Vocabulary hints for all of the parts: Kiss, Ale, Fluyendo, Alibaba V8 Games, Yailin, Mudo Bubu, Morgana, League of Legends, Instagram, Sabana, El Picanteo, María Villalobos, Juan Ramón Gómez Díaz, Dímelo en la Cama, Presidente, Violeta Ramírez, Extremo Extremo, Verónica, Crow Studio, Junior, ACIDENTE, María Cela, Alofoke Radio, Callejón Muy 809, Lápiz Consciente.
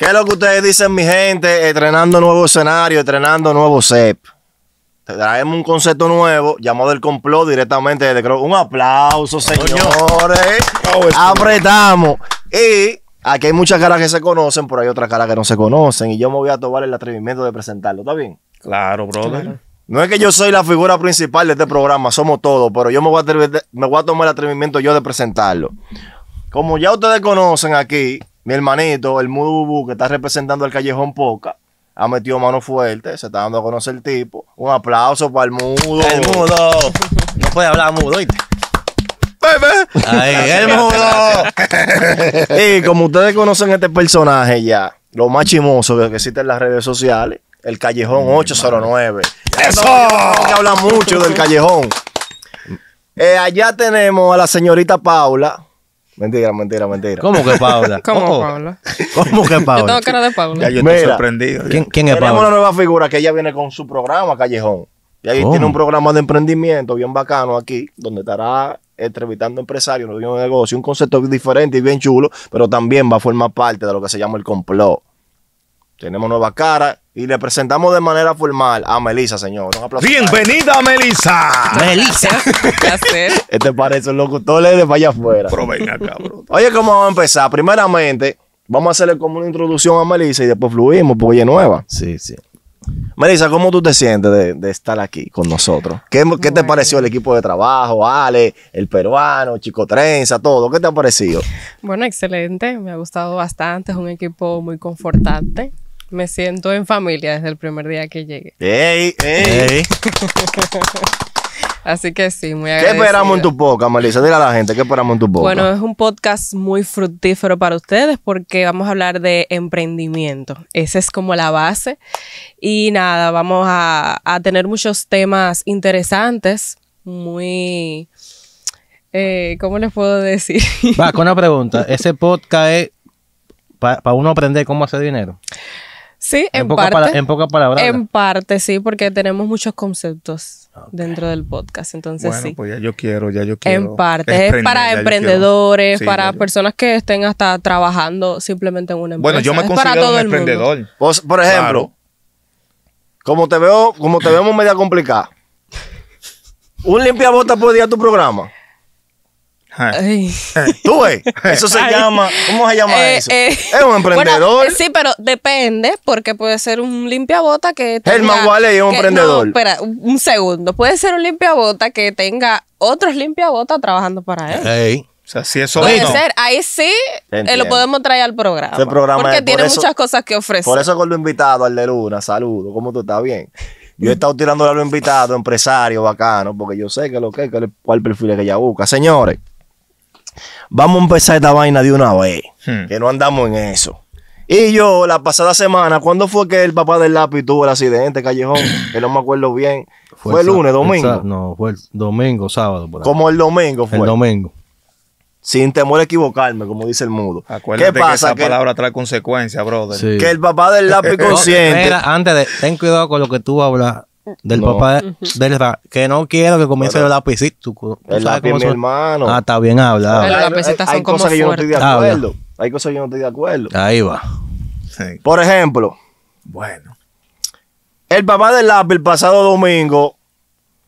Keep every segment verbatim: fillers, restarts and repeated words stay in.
¿Qué es lo que ustedes dicen, mi gente? Estrenando nuevo escenario, estrenando nuevo set. Traemos un concepto nuevo, llamado El Complot, directamente desde Crow. Un aplauso, señores. Apretamos. Y aquí hay muchas caras que se conocen, pero hay otras caras que no se conocen. Y yo me voy a tomar el atrevimiento de presentarlo, ¿está bien? Claro, brother. Claro. No es que yo soy la figura principal de este programa, somos todos, pero yo me voy a, me voy a tomar el atrevimiento yo de presentarlo. Como ya ustedes conocen aquí, mi hermanito, el Mudo Bubu, que está representando el Callejón Poca, ha metido mano fuerte, se está dando a conocer el tipo. Un aplauso para el Mudo. El Mudo. No puede hablar Mudo, ¿oíste? ¡Bebe! Ahí, ¡el Mudo! Y como ustedes conocen este personaje ya, lo más chimoso que existe en las redes sociales, el Callejón ocho cero nueve. ¡Eso! Que habla mucho del Callejón. Eh, allá tenemos a la señorita Paula. Mentira, mentira, mentira. ¿Cómo que Paula? ¿Cómo oh. Paula? ¿Cómo que Paula? Yo tengo cara de Paula. Ya, yo estoy sorprendido. ¿Quién, quién es Paula? Tenemos una nueva figura que ella viene con su programa Callejón. Y ahí oh. tiene un programa de emprendimiento bien bacano aquí, donde estará entrevistando empresarios, un negocio, un concepto diferente y bien chulo, pero también va a formar parte de lo que se llama El Complot. Tenemos nueva cara y le presentamos de manera formal a Melisa, señor. ¡Bienvenida, Melisa! ¡Melisa! Este parece un locutor de allá afuera. Pero ven acá, bro. Oye, ¿cómo vamos a empezar? Primeramente, vamos a hacerle como una introducción a Melisa y después fluimos, porque ella es nueva. Sí, sí. Melisa, ¿cómo tú te sientes de, de estar aquí con nosotros? ¿Qué, qué te bueno. pareció el equipo de trabajo? Ale, el peruano, Chico Trenza, todo. ¿Qué te ha parecido? Bueno, excelente. Me ha gustado bastante. Es un equipo muy confortante. Me siento en familia desde el primer día que llegué. ¡Ey! ¡Ey! Así que sí, muy agradecida. ¿Qué esperamos en tu podcast, Melisa? Dile a la gente, ¿qué esperamos en tu podcast? Bueno, es un podcast muy fructífero para ustedes porque vamos a hablar de emprendimiento. Esa es como la base. Y nada, vamos a, a tener muchos temas interesantes, muy... Eh, ¿Cómo les puedo decir? Va, con una pregunta. ¿Ese podcast es para pa uno aprender cómo hacer dinero? Sí, en, en poca parte. En pocas palabras. En parte, sí, porque tenemos muchos conceptos okay. dentro del podcast, entonces bueno, sí. Bueno, pues ya yo quiero, ya yo quiero. En parte, es para emprendedores, sí, para personas que estén hasta trabajando simplemente en una empresa. Bueno, yo me considero un emprendedor. Vos, por ejemplo, claro. como te veo, como te vemos media complicada, un limpiabotas por día tu programa. Ay. Tú ves, eso se Ay. llama, ¿cómo se llama eh, eso? Eh. Es un emprendedor. Bueno, sí, pero depende, porque puede ser un limpiabota que tenga... Germán Gualey es un que, emprendedor. No, espera, un segundo. Puede ser un limpiabota que tenga otros limpiabotas trabajando para él. Hey. O sea, si eso puede no. ser, ahí sí eh, lo podemos traer al programa. Este programa porque es, tiene por eso, muchas cosas que ofrecer. Por eso con lo invitado al de Luna, saludo, ¿cómo tú estás? Bien. Yo he estado tirándole a los invitados, empresarios, bacanos, porque yo sé que lo que es, cuál perfil es que ella busca. Señores, vamos a empezar esta vaina de una vez, hmm. que no andamos en eso. Y yo, la pasada semana, ¿cuándo fue que el papá del Lápiz tuvo el accidente, Callejón? Que no me acuerdo bien. ¿Fue, ¿Fue el lunes, domingo? El no, fue el domingo, sábado. Por como el domingo fue. El domingo. Sin temor a equivocarme, como dice el Mudo. Acuérdate ¿Qué pasa? que esa que palabra el... trae consecuencias, brother. Sí. Que el papá del Lápiz consciente... Mira, antes de... Ten cuidado con lo que tú hablas. Del no. papá, del, que no quiero que comience pero, el lapicito. ¿Tú el lápiz, mi hermano? Ah, está bien, habla. habla. Hay, hay, hay cosas que yo no estoy de acuerdo. Habla. Hay cosas que yo no estoy de acuerdo. Ahí va. Sí. Por ejemplo, bueno, el papá del Lápiz el pasado domingo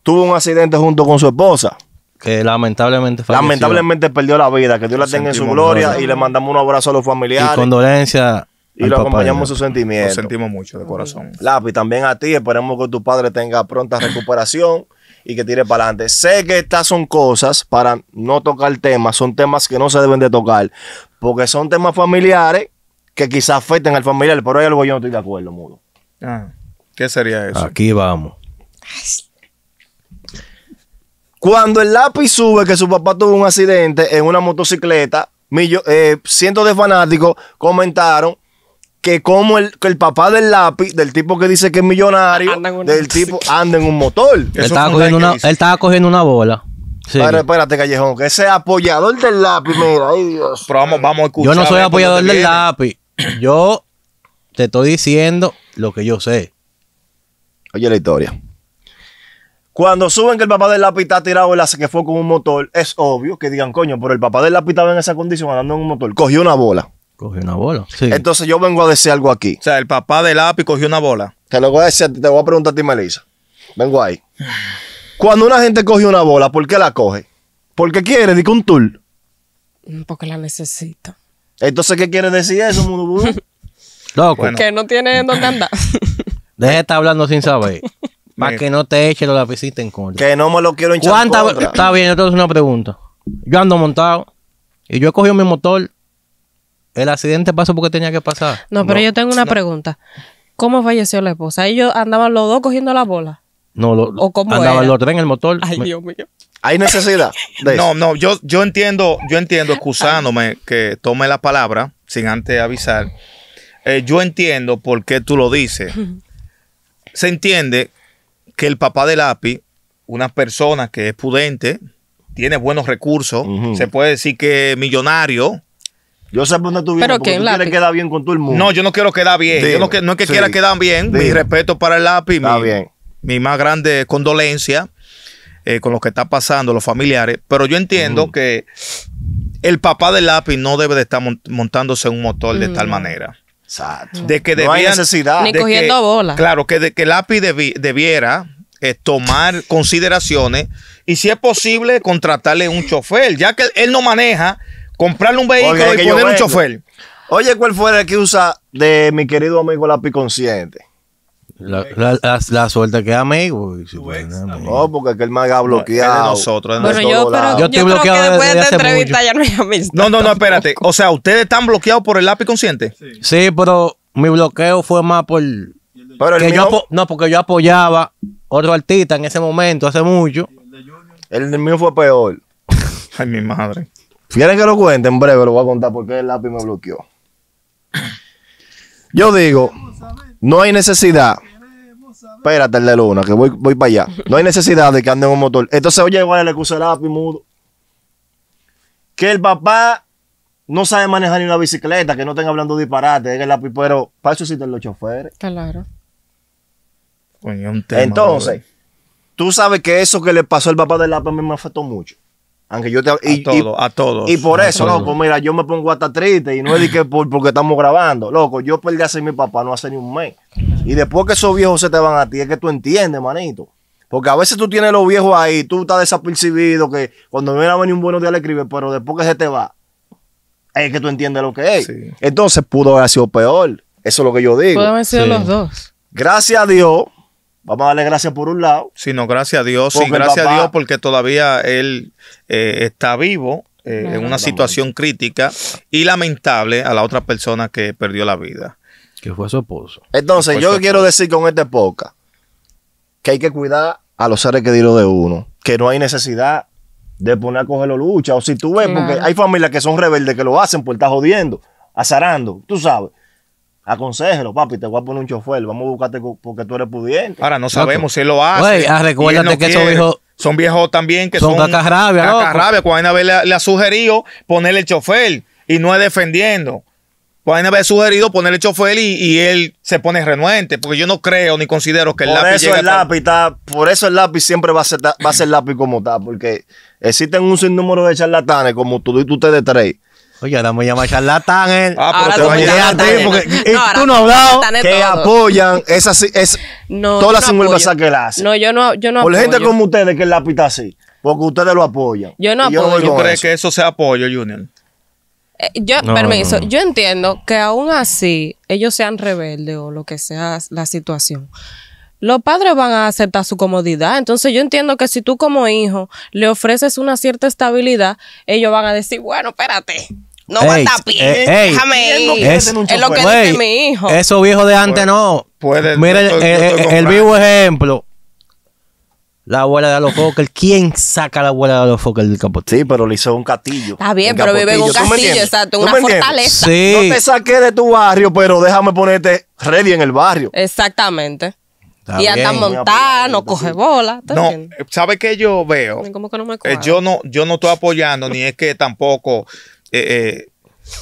tuvo un accidente junto con su esposa. Que lamentablemente falleció. Lamentablemente perdió la vida. Que Dios la tenga en su gloria. Gloria. Y le mandamos un abrazo a los familiares. Y condolencias. Y lo acompañamos en sus sentimientos. Nos sentimos mucho de corazón. Lápiz, también a ti. Esperemos que tu padre tenga pronta recuperación y que tire para adelante. Sé que estas son cosas para no tocar temas. Son temas que no se deben de tocar. Porque son temas familiares que quizás afecten al familiar. Pero hay algo que yo no estoy de acuerdo, Mudo. Ah, ¿qué sería eso? Aquí vamos. Cuando el Lápiz sube que su papá tuvo un accidente en una motocicleta, millo, eh, cientos de fanáticos comentaron que como el, que el papá del Lápiz, del tipo que dice que es millonario, del tipo anda en un motor. Él estaba, cogiendo una, él estaba cogiendo una bola. Sí. Pero espérate, Callejón, que ese apoyador del Lápiz, mira, ay Dios. Pero vamos, vamos a escuchar. Yo no soy apoyador del Lápiz. Yo te estoy diciendo lo que yo sé. Oye la historia. Cuando suben que el papá del Lápiz está tirado en la que fue con un motor, es obvio que digan, coño, pero el papá del Lápiz estaba en esa condición andando en un motor. Cogió una bola. Cogió una bola. Sí. Entonces yo vengo a decir algo aquí. O sea, el papá de Lápiz cogió una bola. Te lo voy a decir, te voy a preguntar a ti, Melisa. Vengo ahí. Cuando una gente coge una bola, ¿por qué la coge? ¿Porque quiere? ¿Dice un tour? Porque la necesito. Entonces, ¿qué quiere decir eso, Mudo Bubu? Loco. Bueno. Que no tiene dónde andar. Deja de estar hablando sin saber. Para que no te eche los lapicitos en contra. Que no me lo quiero hinchar en contra. Está bien, yo te hago una pregunta. Yo ando montado y yo he cogido mi motor. El accidente pasó porque tenía que pasar. No, pero no, yo tengo una no. pregunta. ¿Cómo falleció la esposa? ¿Ellos andaban los dos cogiendo la bola? No, lo, ¿O cómo andaban era? los tres en el motor. Ay, me... Dios mío. ¿Hay necesidad? No, no, yo, yo entiendo, yo entiendo, excusándome que tome la palabra sin antes avisar. Eh, yo entiendo por qué tú lo dices. Se entiende que el papá de Lápiz, una persona que es prudente, tiene buenos recursos, uh-huh. se puede decir que es millonario. Yo sé por dónde tú vienes, pero porque tú quieres quedar bien con todo el mundo. No, yo no quiero quedar bien. Yo no, que, no es que sí. quiera quedar bien. Dime. Mi respeto para el Lápiz. Está mi, bien. Mi más grande condolencia eh, con lo que está pasando, los familiares. Pero yo entiendo uh-huh. que el papá del Lápiz no debe de estar montándose un motor uh-huh. de tal manera. Exacto. De que debían, no hay necesidad. Ni de cogiendo que, bola. Claro, que, de, que el Lápiz debi, debiera eh, tomar consideraciones y si es posible contratarle un chofer. Ya que él no maneja, comprarle un vehículo Oye, y poner un chofer. Oye, ¿cuál fue el que usa de mi querido amigo Lápiz Consciente? La, la, la, la suerte que es amigo. Si no, porque aquel me ha bloqueado. No, de nosotros, de bueno, yo, pero, yo, yo creo que después de esta entrevista ya no hay amistad. No, no, no, espérate. O sea, ¿ustedes están bloqueados por el Lápiz Consciente? Sí, sí, pero mi bloqueo fue más por... Pero que yo no, porque yo apoyaba otro artista en ese momento, hace mucho. El, el mío fue peor. Ay, mi madre. ¿Quieren que lo cuente? En breve lo voy a contar porque el Lápiz me bloqueó. Yo digo, no hay necesidad. Espérate, el de Luna, que voy, voy para allá. No hay necesidad de que anden un motor. Entonces, oye, igual le excusa el Lápiz, Mudo. Que el papá no sabe manejar ni una bicicleta, que no estén hablando disparate. El Lápiz, pero para eso existen los choferes. Claro. Coño, un tema, entonces, tú sabes que eso que le pasó al papá del Lápiz me afectó mucho. Aunque yo te, y, a, todo, y, a todos. Y por eso, todos. Loco, mira, yo me pongo hasta triste y no es de que por, porque estamos grabando. Loco, yo perdí a ser mi papá no hace ni un mes. Y después que esos viejos se te van a ti, es que tú entiendes, manito. Porque a veces tú tienes los viejos ahí, tú estás desapercibido, que cuando no viene a venir un buenos días le escribes, pero después que se te va, es que tú entiendes lo que es. Sí. Entonces pudo haber sido peor. Eso es lo que yo digo. Pueden haber sido sí. los dos. Gracias a Dios. Vamos a darle gracias por un lado. Sí, no, gracias a Dios. Sí, gracias a Dios porque todavía él eh, está vivo eh, no, en una no, situación no. crítica y lamentable a la otra persona que perdió la vida. Que fue su esposo. Entonces, yo quiero decir con este podcast que hay que cuidar a los seres queridos de uno. Que no hay necesidad de poner a cogerlo lucha. O si tú ves, claro. porque hay familias que son rebeldes que lo hacen por estar jodiendo, azarando, tú sabes. Aconsejelo, papi, te voy a poner un chofer, vamos a buscarte porque tú eres pudiente. Ahora no sabemos si él lo hace. Wey, ah, recuérdate no que esos viejos son viejos también que son, son cacarrabia. Cacarrabia, cuando una vez le, le ha sugerido ponerle el chofer y no es defendiendo. Cuando una vez sugerido ponerle el chofer y, y él se pone renuente, porque yo no creo ni considero que el por lápiz. Eso el lápiz está, por eso el lápiz siempre va a ser, va a ser lápiz como está, porque existen un sinnúmero de charlatanes como tú y tú te detraes. Oye, ahora me llama charlatán él. Ah, pero ahora te va a llegar a ti. Porque, no, y tú no has hablado que todo. Apoyan esas, esas, no, todas las sinvergüenzas que él hace. No, yo no, yo no Por apoyo. Gente como ustedes que el lápiz está así. Porque ustedes lo apoyan. Yo no apoyo. ¿Tú crees que eso sea apoyo, Junior? Eh, yo, no, permiso, no, no, no. yo entiendo que aún así ellos sean rebeldes o lo que sea la situación. Los padres van a aceptar su comodidad. Entonces yo entiendo que si tú como hijo le ofreces una cierta estabilidad, ellos van a decir, bueno, espérate. No ey, va a estar bien. Ey, ey, déjame ir. Es, es lo que wey, dice mi hijo. Esos viejos de antes no. Puede, mira, no, el, el, el, el vivo ejemplo. La abuela de Alofoke. ¿Quién saca a la abuela de Alofoke del capotillo? Sí, pero le hizo un castillo. Está bien, pero vive en un castillo, exacto. Una fortaleza. Sí. No te saqué de tu barrio, pero déjame ponerte ready en el barrio. Exactamente. Está y hasta montar, no coge bola. No, ¿sabes qué yo veo? ¿Cómo que no me eh, yo, no, yo no estoy apoyando, ni es que tampoco... Eh, eh,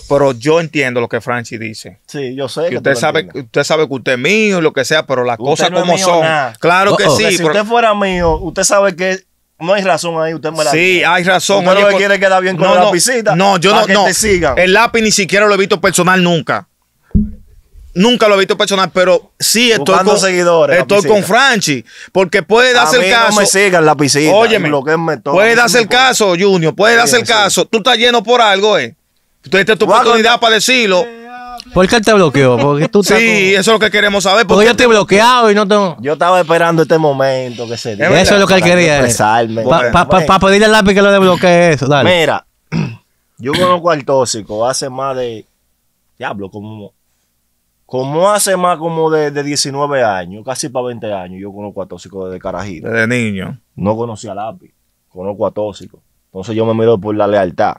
pero yo entiendo lo que Franchi dice. Sí, yo sé. Que que usted, sabe, usted sabe que usted es mío y lo que sea, pero las usted cosas no como son. Nada. Claro oh, que oh. sí. Que si pero... usted fuera mío, usted sabe que No hay razón ahí, usted me la dice. Sí, hay razón. Usted no me quiere quedar bien con no, la lapicita. No, no, yo no. no. El lápiz ni siquiera lo he visto personal nunca. Nunca lo he visto personal, pero sí estoy buscando con seguidores. Estoy con Franchi, porque puede darse el caso. No me sigan la piscina. Óyeme, todo, puede darse el caso, Junior. Puede darse el caso. Tú estás lleno por algo, eh. Entonces, esta es tu oportunidad para decirlo. ¿Por qué él te bloqueó? Porque tú sí, te... eso es lo que queremos saber. Porque, porque yo te he bloqueado y no tengo. Yo estaba esperando este momento que se diera. Eso mira, es lo que él quería. Para pa, pa, pa pedirle al lápiz que lo desbloquee eso. Dale. Mira, yo conozco al Tóxico hace más de. Diablo, como. Como hace más como de, de diecinueve años, casi para veinte años, yo conozco a Tóxico desde carajito. Desde niño. No conocí a Lápiz, conozco a Tóxico. Entonces yo me miro por la lealtad.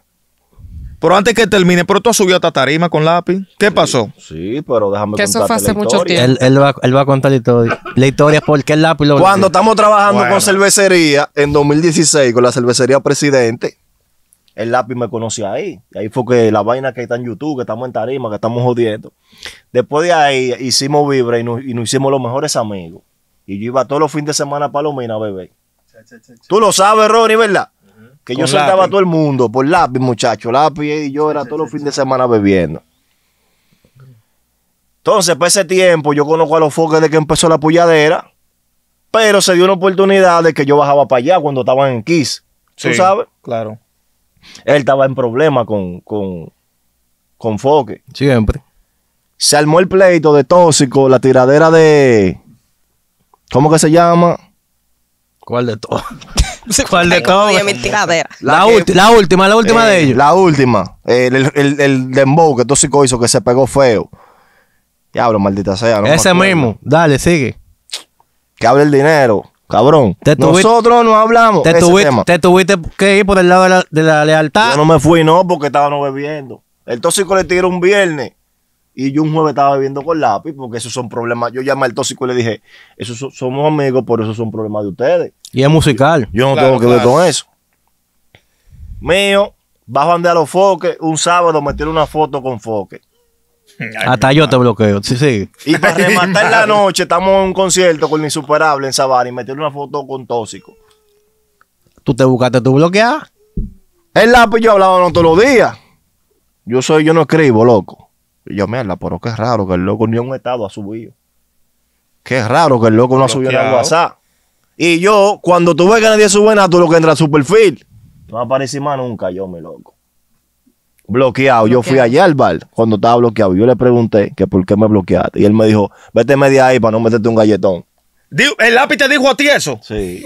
Pero antes que termine, pero tú has subido hasta tarima con Lápiz. ¿Qué sí, pasó? Sí, pero déjame que contarte eso fue hace mucho tiempo. Él, él, va, él va a contar la historia. La historia es porque el Lápiz lo... Cuando estamos trabajando bueno. con cervecería, en dos mil dieciséis, con la cervecería Presidente, el Lápiz me conocía ahí. Y ahí fue que la vaina que está en YouTube, que estamos en tarima, que estamos jodiendo. Después de ahí hicimos vibra y nos, y nos hicimos los mejores amigos. Y yo iba todos los fines de semana a Palomina, bebé. Che, che, che, che. Tú lo sabes, Ronnie, ¿verdad? Uh-huh. Que yo soltaba a todo el mundo por Lápiz, muchacho. Lápiz y yo era che, todos che, los fines de semana bebiendo. Entonces, para ese tiempo, yo conozco a Alofoke desde que empezó la pulladera. Pero se dio una oportunidad de que yo bajaba para allá cuando estaban en Kiss. ¿Tú sí, sabes? Claro. Él estaba en problemas con, con, con Foque. Siempre. Se armó el pleito de Tóxico, la tiradera de... ¿Cómo que se llama? ¿Cuál de todo? ¿Cuál de todo? La, la, que, la última, la última eh, de ellos. La última. El, el, el, el dembow que Tóxico hizo que se pegó feo. Diablo, maldita sea. No Ese mismo. Dale, sigue. Que hable el dinero. Cabrón, te nosotros tuviste, no hablamos. Te tuviste, tema. te tuviste que ir por el lado de la, de la lealtad. Yo no me fui, no, porque estaba no bebiendo. El Tóxico le tiró un viernes y yo un jueves estaba bebiendo con Lápiz, porque esos son problemas. Yo llamé al Tóxico y le dije, esos son, somos amigos, por eso son problemas de ustedes. Y es musical. Yo, yo no claro, tengo que claro. ver con eso. Mío, bajan de Alofoke, un sábado me tiró una foto con Foque. Hasta yo te bloqueo. Sí, sí. Y para rematar la noche, estamos en un concierto con La Insuperable en Sabana y metieron una foto con Tóxico. ¿Tú te buscaste tú bloquear? El Lápiz yo hablaba todos los días. Yo soy, yo no escribo, loco. Y yo, mierda, pero qué raro que el loco ni a un estado ha subido. Qué raro que el loco no ha subido en el WhatsApp. Y yo, cuando tú ves que nadie sube nada, tú lo que entra a su perfil. No aparece más nunca yo, mi loco. Bloqueado. Yo fui allá al bar cuando estaba bloqueado. Yo le pregunté que por qué me bloqueaste. Y él me dijo, vete media ahí para no meterte un galletón. ¿El Lápiz te dijo a ti eso? Sí.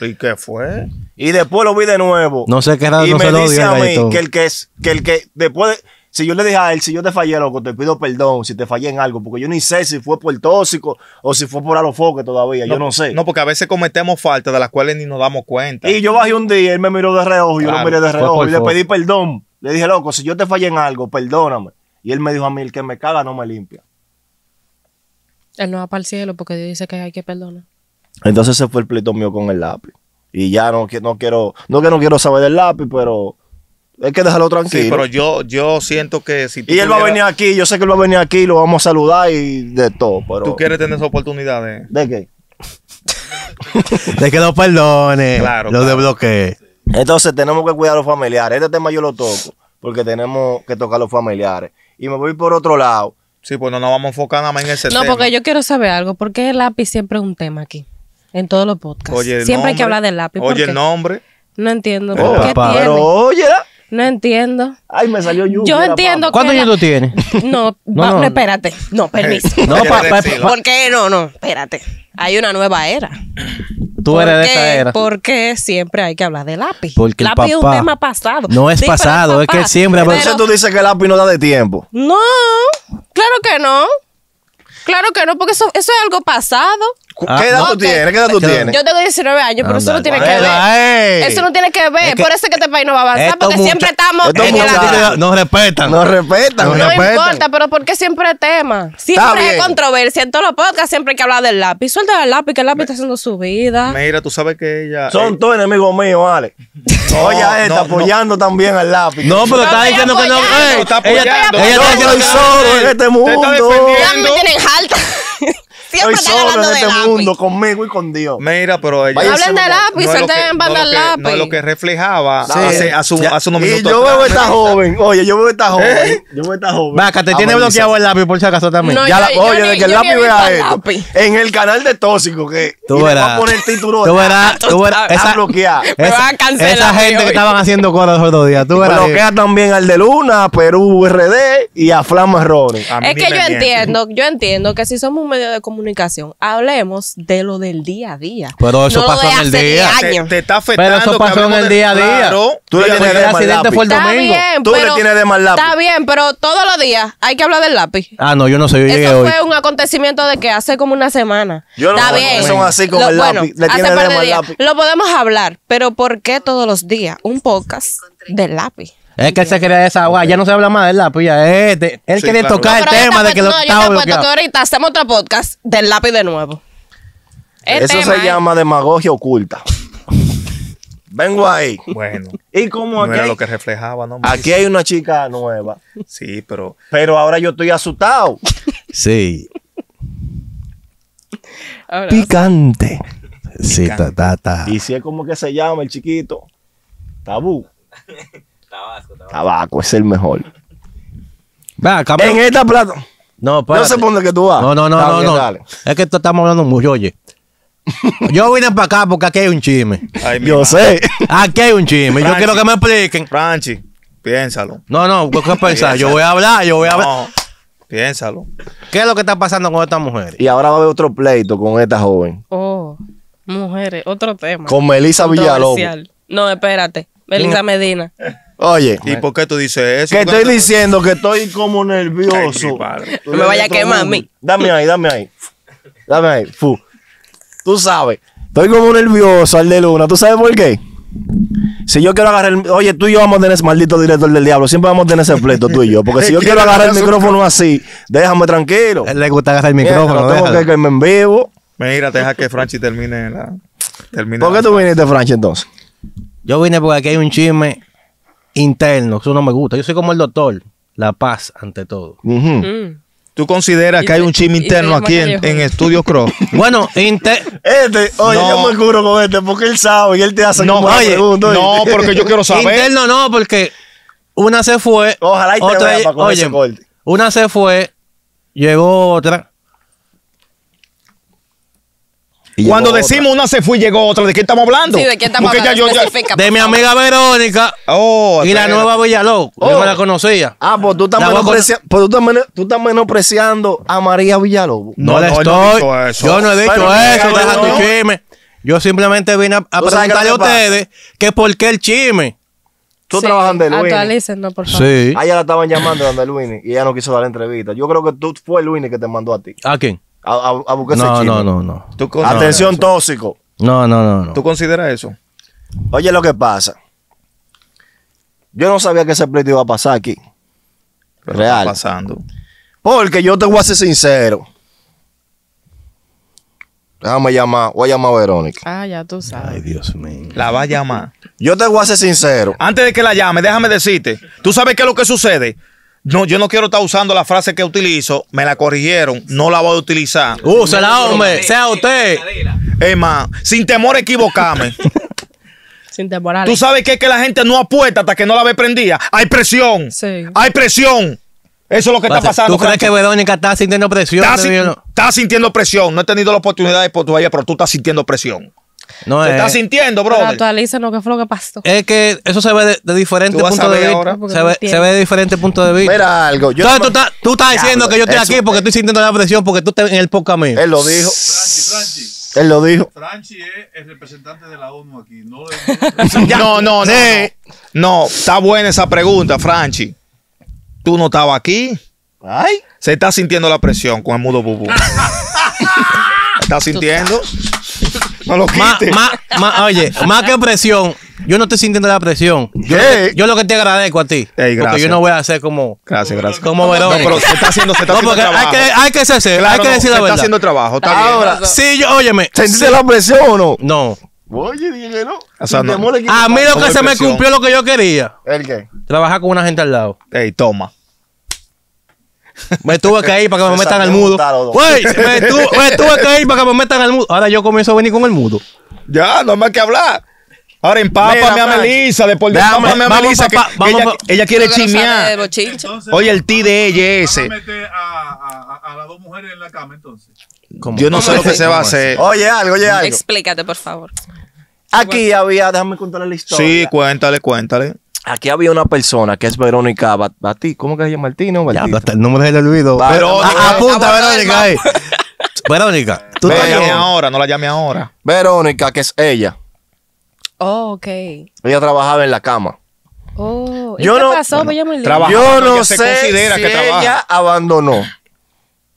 ¿Y qué fue? Y después lo vi de nuevo. No sé qué era. Y me dice a mí que el que es, que el que después, si yo le dije a él, si yo te fallé, loco, te pido perdón, si te fallé en algo, porque yo ni sé si fue por Tóxico o si fue por Alofoke todavía, no, yo no sé. No, porque a veces cometemos faltas de las cuales ni nos damos cuenta. Y yo bajé un día, él me miró de reojo, claro, yo lo miré de reojo y le pedí perdón. Le dije, loco, si yo te fallé en algo, perdóname. Y él me dijo a mí, el que me caga no me limpia. Él no va para el cielo porque Dios dice que hay que perdonar. Entonces ese fue el pleito mío con el Lápiz. Y ya no, no quiero, no que no quiero saber del Lápiz, pero hay que dejarlo tranquilo. Sí, pero yo, yo siento que si tú Y él tuvieras... va a venir aquí, yo sé que él va a venir aquí, lo vamos a saludar y de todo, pero... ¿Tú quieres tener esa oportunidad de...? ¿De qué? De que lo perdone, claro, lo claro. desbloquee. Entonces tenemos que cuidar a los familiares. Este tema yo lo toco porque tenemos que tocar a los familiares. Y me voy por otro lado. Sí, pues no nos vamos a enfocar nada más en ese no, tema. No, porque yo quiero saber algo. ¿Por qué el lápiz siempre es un tema aquí? En todos los podcasts. Oye, siempre nombre, hay que hablar del lápiz. Oye, ¿por qué? El nombre. No entiendo. Oh, ¿qué papá, tiene? Pero oye. No entiendo. Ay, me salió YouTube. Yo entiendo. ¿Cuántos YouTube tienes? No, no, va, no, no, espérate. No, permiso. No, pa, pa, pa, ¿por qué? No, no, espérate. Hay una nueva era. Tú eres de esta era. ¿Por qué siempre hay que hablar de lápiz? Porque lápiz es un tema pasado. No es sí, pasado, es que él siempre... Pero, entonces tú dices que el lápiz no da de tiempo. No, claro que no. Claro que no, porque eso, eso es algo pasado. Ah, ¿Qué edad no, tú okay. tienes? ¿Qué edad tú tienes? Yo tengo diecinueve años, pero Andale. eso no tiene que ver. Eso no tiene que ver. Es que por eso es que este país no va a avanzar, porque mucha, siempre estamos... La... Nos respetan. Nos respetan. No, no respetan. importa, pero ¿por qué siempre es tema? Siempre hay controversia. En todos los podcasts siempre hay que hablar del lápiz. Suelta del lápiz, que el lápiz me, está haciendo su vida. Mira, tú sabes que ella... Son eh, todos enemigos míos, Ale. No, Oye, no, está apoyando no. también al lápiz. No, pero no está diciendo apoyando. que no... Ey, no está apoyando. Ella, ella, ella está diciendo solo en este mundo. Te está defendiendo. Ya me tienen alta. Siempre estoy solo hablando en este de lápiz. Mundo, conmigo y con Dios. Mira, pero ella... Hablen de lápiz, suelten en banda lápiz. No es lo que reflejaba sí. a su a su Y yo veo esta joven. Oye, yo veo esta joven. Yo veo esta joven. Vaca, te tiene bloqueado el lápiz por si acaso también. Oye, de que el lápiz vea esto. En el canal de Tóxico, que tú verás. Tú verás, tú verás. Esa Esa gente que estaban haciendo cosas los otros días. Tú verás. Bloquea también al de Luna, Perú, R D y a Flama Rones. Es que yo entiendo, yo entiendo que si somos un medio de comunicación, hablemos de lo del día a día. Pero eso no pasó en el día. Te, te está afectando. Pero eso pasó en el día a día. Claro, tú le tienes de mal lápiz. Fue el domingo. Bien, tú le tienes de mal lápiz. Está bien, pero todos los días hay que hablar del lápiz. Ah, no, yo no sé. Yo llegué eso hoy. Fue un acontecimiento de que hace como una semana. Yo no está no, bien. Son así con lo, el lápiz. Bueno, le tienes de mal lápiz. Lo podemos hablar, pero ¿por qué todos los días un podcast del lápiz? Es que él se quería desahogar, ya no se habla más del lápiz. Él quería tocar el tema de que lo estaba bloqueado. No, yo te apuesto que ahorita hacemos otro podcast del lápiz de nuevo. Eso se llama demagogia oculta. Vengo ahí. Bueno. ¿Y cómo aquí? Era lo que reflejaba, ¿no? Aquí hay una chica nueva. Sí, pero. Pero ahora yo estoy asustado. Sí. Picante. Sí, ta, ta, ta. Y si es como que se llama el chiquito. Tabú. Tabaco, tabaco. Tabaco es el mejor. Vea, en esta plata. No, no sé por dónde que tú vas. No, no, no, no, no. Dale. Es que tú estamos hablando mucho, oye. Yo vine para acá porque aquí hay un chisme. Ay, yo madre. Sé. Aquí hay un chisme. Franchi, yo quiero que me expliquen. Franchi, piénsalo. No, no, ¿qué pensar? Yo voy a hablar, yo voy a hablar. No, piénsalo. ¿Qué es lo que está pasando con estas mujeres? Y ahora va a haber otro pleito con esta joven. Oh, mujeres, otro tema. Con Melisa Villalobos. No, espérate. Melisa Medina. Oye, ¿y por qué tú dices eso? Que estoy diciendo que estoy como nervioso. No me vaya a quemar a mí. Dame ahí, dame ahí. Dame ahí. Fu. Tú sabes, estoy como nervioso al de Luna. ¿Tú sabes por qué? Si yo quiero agarrar el... Oye, tú y yo vamos a tener ese maldito director del diablo. Siempre vamos a tener ese pleito, tú y yo. Porque si yo quiero agarrar el micrófono así, déjame tranquilo. Él le gusta agarrar el micrófono. No tengo que irme en vivo. Mira, te deja que Franchi termine la... ¿Por qué tú viniste, Franchi, entonces? Yo vine porque aquí hay un chisme interno, eso no me gusta. Yo soy como el doctor, la paz ante todo. Uh -huh. mm. ¿Tú consideras que hay un chisme interno aquí en, en Estudio Crow? Bueno, inter... Este, oye, no. Yo me curo con este porque él sabe y él te hace no, como oye, pregunta, no, porque yo quiero saber. Interno no, porque una se fue. Ojalá y te otra, vaya para oye, ese corte. Una se fue, llegó otra. Cuando decimos otra. Una se fue y llegó otra, ¿de qué estamos hablando? Sí, ¿de qué estamos hablando? Yo, ya... De mi amiga Verónica oh, y la nueva Villalobos. Oh. Yo me la conocía. Ah, pues tú estás, menospreci... con... pues, tú estás, tú estás menospreciando a María Villalobos. No, no le estoy. No yo no he dicho pero, eso, no, deja no. Tu chisme. Yo simplemente vine a, a preguntarle a ustedes que por qué el chisme. Tú sí, trabajas en Deluini. Actualícenlo, por favor. Sí. Ah, ella la estaban llamando de Deluini y ella no quiso dar la entrevista. Yo creo que tú fue Luini que te mandó a ti. ¿A quién? A, a, a buscar no, ese chisme. No, no, no. ¿Tú atención, tóxico. No, no, no, no. ¿Tú consideras eso? Oye, lo que pasa. Yo no sabía que ese pleito iba a pasar aquí. Pero real. Está pasando. Porque yo te voy a ser sincero. Déjame llamar. Voy a llamar a Verónica. Ah, ya tú sabes. Ay, Dios mío. La va a llamar. Yo te voy a ser sincero. Antes de que la llame, déjame decirte. ¿Tú sabes qué es lo que sucede? No, yo no quiero estar usando la frase que utilizo. Me la corrigieron. No la voy a utilizar. Úsela, hombre. Sea usted. Es más, sin temor a equivocarme. Sin temor a... ¿Tú sabes qué? Que la gente no apuesta hasta que no la ve prendida. Hay presión. Sí. Hay presión. Eso es lo que está pasando. ¿Tú crees que Verónica está sintiendo presión? Está sintiendo presión. No he tenido la oportunidad de por tu vida, pero tú estás sintiendo presión. No te es. Estás sintiendo, bro. Actualízanos, ¿qué fue lo que pasó? Es que eso se ve de, de diferentes puntos de vista. Se ve, se ve de diferentes puntos de vista. Mira algo. Yo Entonces, no me... tú, tú estás diciendo que yo estoy eso, aquí porque eh. estoy sintiendo la presión porque tú estás en el podcast mío. Él lo dijo. Franchi, Franchi. Él lo dijo. Franchi es el representante de la ONU aquí. No, no, no, no, no. Está buena esa pregunta, Franchi. Tú no estabas aquí. Ay. Se está sintiendo la presión con el Mudo Bubu. ¿Estás sintiendo? No lo quite. Ma, ma, ma, oye, más que presión, yo no estoy sintiendo la presión. Yo, yo lo que te agradezco a ti. Ey, porque yo no voy a hacer como... Gracias, gracias. Como Verónica. No, pero se está haciendo, se está no, haciendo trabajo. Hay que, hay que ser, ser claro, hay que no, decir la verdad. Se está haciendo trabajo. Está Ahora, bien. Sí, yo, óyeme. ¿Sentiste sí. la presión o no? No. Oye, dije no. O sea, no. A mí lo que se presión. Me cumplió lo que yo quería. ¿El qué? Trabajar con una gente al lado. Ey, toma. Me tuve que ir para que me metan al mudo. Güey, me, tu, me tuve que ir para que me metan al mudo. Ahora yo comienzo a venir con el mudo. Ya, no hay más que hablar. Ahora empápame a Melisa, después de empápame a Melisa, que ella, ella quiere chismear. Oye, el ti de ella ese. ¿Van a meter a, a, a las dos mujeres en la cama entonces? ¿Cómo? Yo no sé lo que se va a hacer. Oye, algo, oye, algo. Explícate, por favor. Aquí había, déjame contarle la historia. Sí, cuéntale, cuéntale. Aquí había una persona que es Verónica Batí. ¿Cómo que se llama? Martino. Ya, hasta el nombre del olvido. Apunta, Verónica. Ahí. Verónica, tú no la llames ahora, no la llames ahora. Verónica, que es ella. Oh, ok. Ella trabajaba en la cama. Oh, ¿y yo qué no, pasó? Bueno, trabajaba, yo no sé considera si que ella trabaja. Abandonó.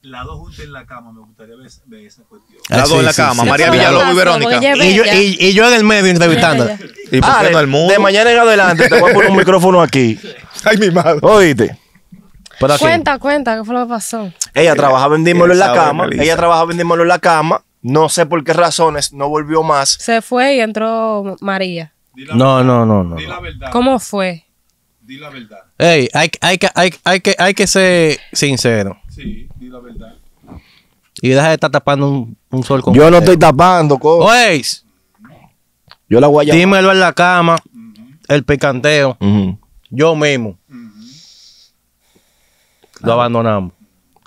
Las dos juntas en la cama, me gustaría ver, ver esa cuestión. Las ah, dos sí, en la cama, sí, María sí, Villalobos y Verónica. Y yo, y, y yo en el medio entrevistándola. Y Ale, al mundo. De mañana en adelante te voy a poner un micrófono aquí. Ay, mi madre. Oíste. Cuenta, aquí. cuenta, ¿qué fue lo que pasó? Ella trabajaba en Dímelo en la Cama. Melisa. Ella trabajaba en Dímelo en la Cama. No sé por qué razones, no volvió más. Se fue y entró María. No, no, no, no. Di la verdad. ¿Cómo fue? Di la verdad. Ey, hay, hay, hay, hay, que, hay que ser sincero. Sí, di la verdad. Y deja de estar tapando un, un sol con... Yo no estoy tapando, coño. Oye. Yo la voy a llamar. Dímelo en la Cama, uh -huh. El Picanteo, uh -huh. yo mismo. Uh -huh. Lo abandonamos.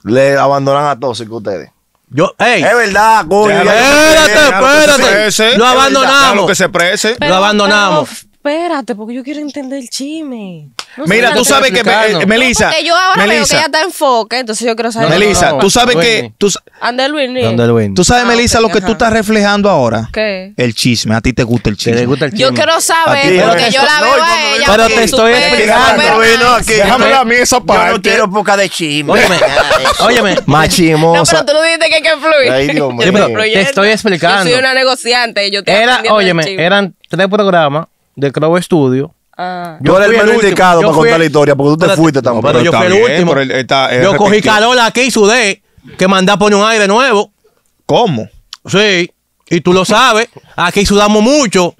Le abandonan a Tóxico ustedes. Yo, ey, es verdad, coño. Espérate, espérate. Lo abandonamos. Que se prese. Lo abandonamos. Espérate, porque yo quiero entender el chisme. No Mira, tú sabes que, eh, Melisa. No, porque yo ahora Melisa. veo que ella está en foca, entonces yo quiero saber. No, no, Melisa, no, tú sabes que. Tú, ¿Tú sabes, ah, Melisa, okay, lo que ajá. tú estás reflejando ahora? ¿Qué? El chisme. A ti te gusta el chisme. Te gusta el chisme. Yo quiero saber, porque yo la veo no, a ella. Pero te estoy explicando. Déjame a mí esa parte. Yo no quiero poca de chisme. Óyeme, óyeme. Más chismosa. No, pero tú no dijiste que hay que fluir. Ay, Dios mío. Te estoy explicando. Yo soy una negociante. Yo te Óyeme, eran tres programas de Crow Studio. Ah. Yo, yo era el menú indicado para contar el... la historia, porque tú te Espérate. fuiste tampoco. No, pero, pero yo fui el último. El, está, el yo repetido. cogí calor aquí y sudé, que mandé a poner un aire nuevo. ¿Cómo? Sí, y tú lo sabes. Aquí sudamos mucho.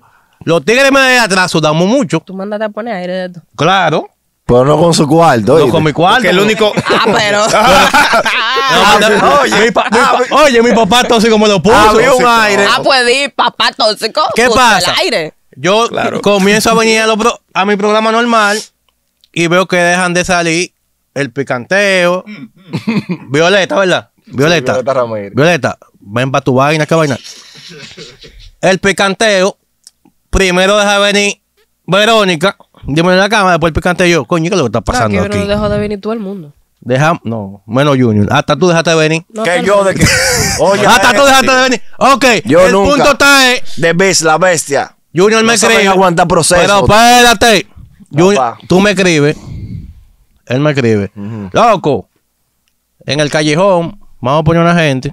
Los tigres me de atrás sudamos mucho. Tú mandaste a poner aire de esto. Claro. Pero no con su cuarto, oye. No con mi cuarto. Que el único... Ah, pero... Oye, mi papá, oye, mi papá Tóxico me lo puso. Había un aire. Ah, pues di, papá Tóxico. ¿Qué pasa? El aire. Yo claro. comienzo a venir a, lo pro, a mi programa normal y veo que dejan de salir El Picanteo. Violeta, ¿verdad? Violeta. Sí, Violeta Ramírez. Violeta, ven para tu vaina, qué vaina. El Picanteo. Primero deja de venir Verónica. Dímelo en la Cama, después El Picanteo. Yo, coño, ¿qué es lo que está pasando claro, que aquí? No dejó de venir todo el mundo. Deja, no, menos Junior. Hasta tú dejaste de venir. No, que yo de que. Oye, hasta tú dejaste de venir. Ok, yo el nunca. punto está es. The Beast, la bestia. Junior no me escribe. aguantar proceso. Pero espérate. Junior, tú me escribes. Él me escribe. Uh -huh. Loco, en el callejón vamos a poner una gente.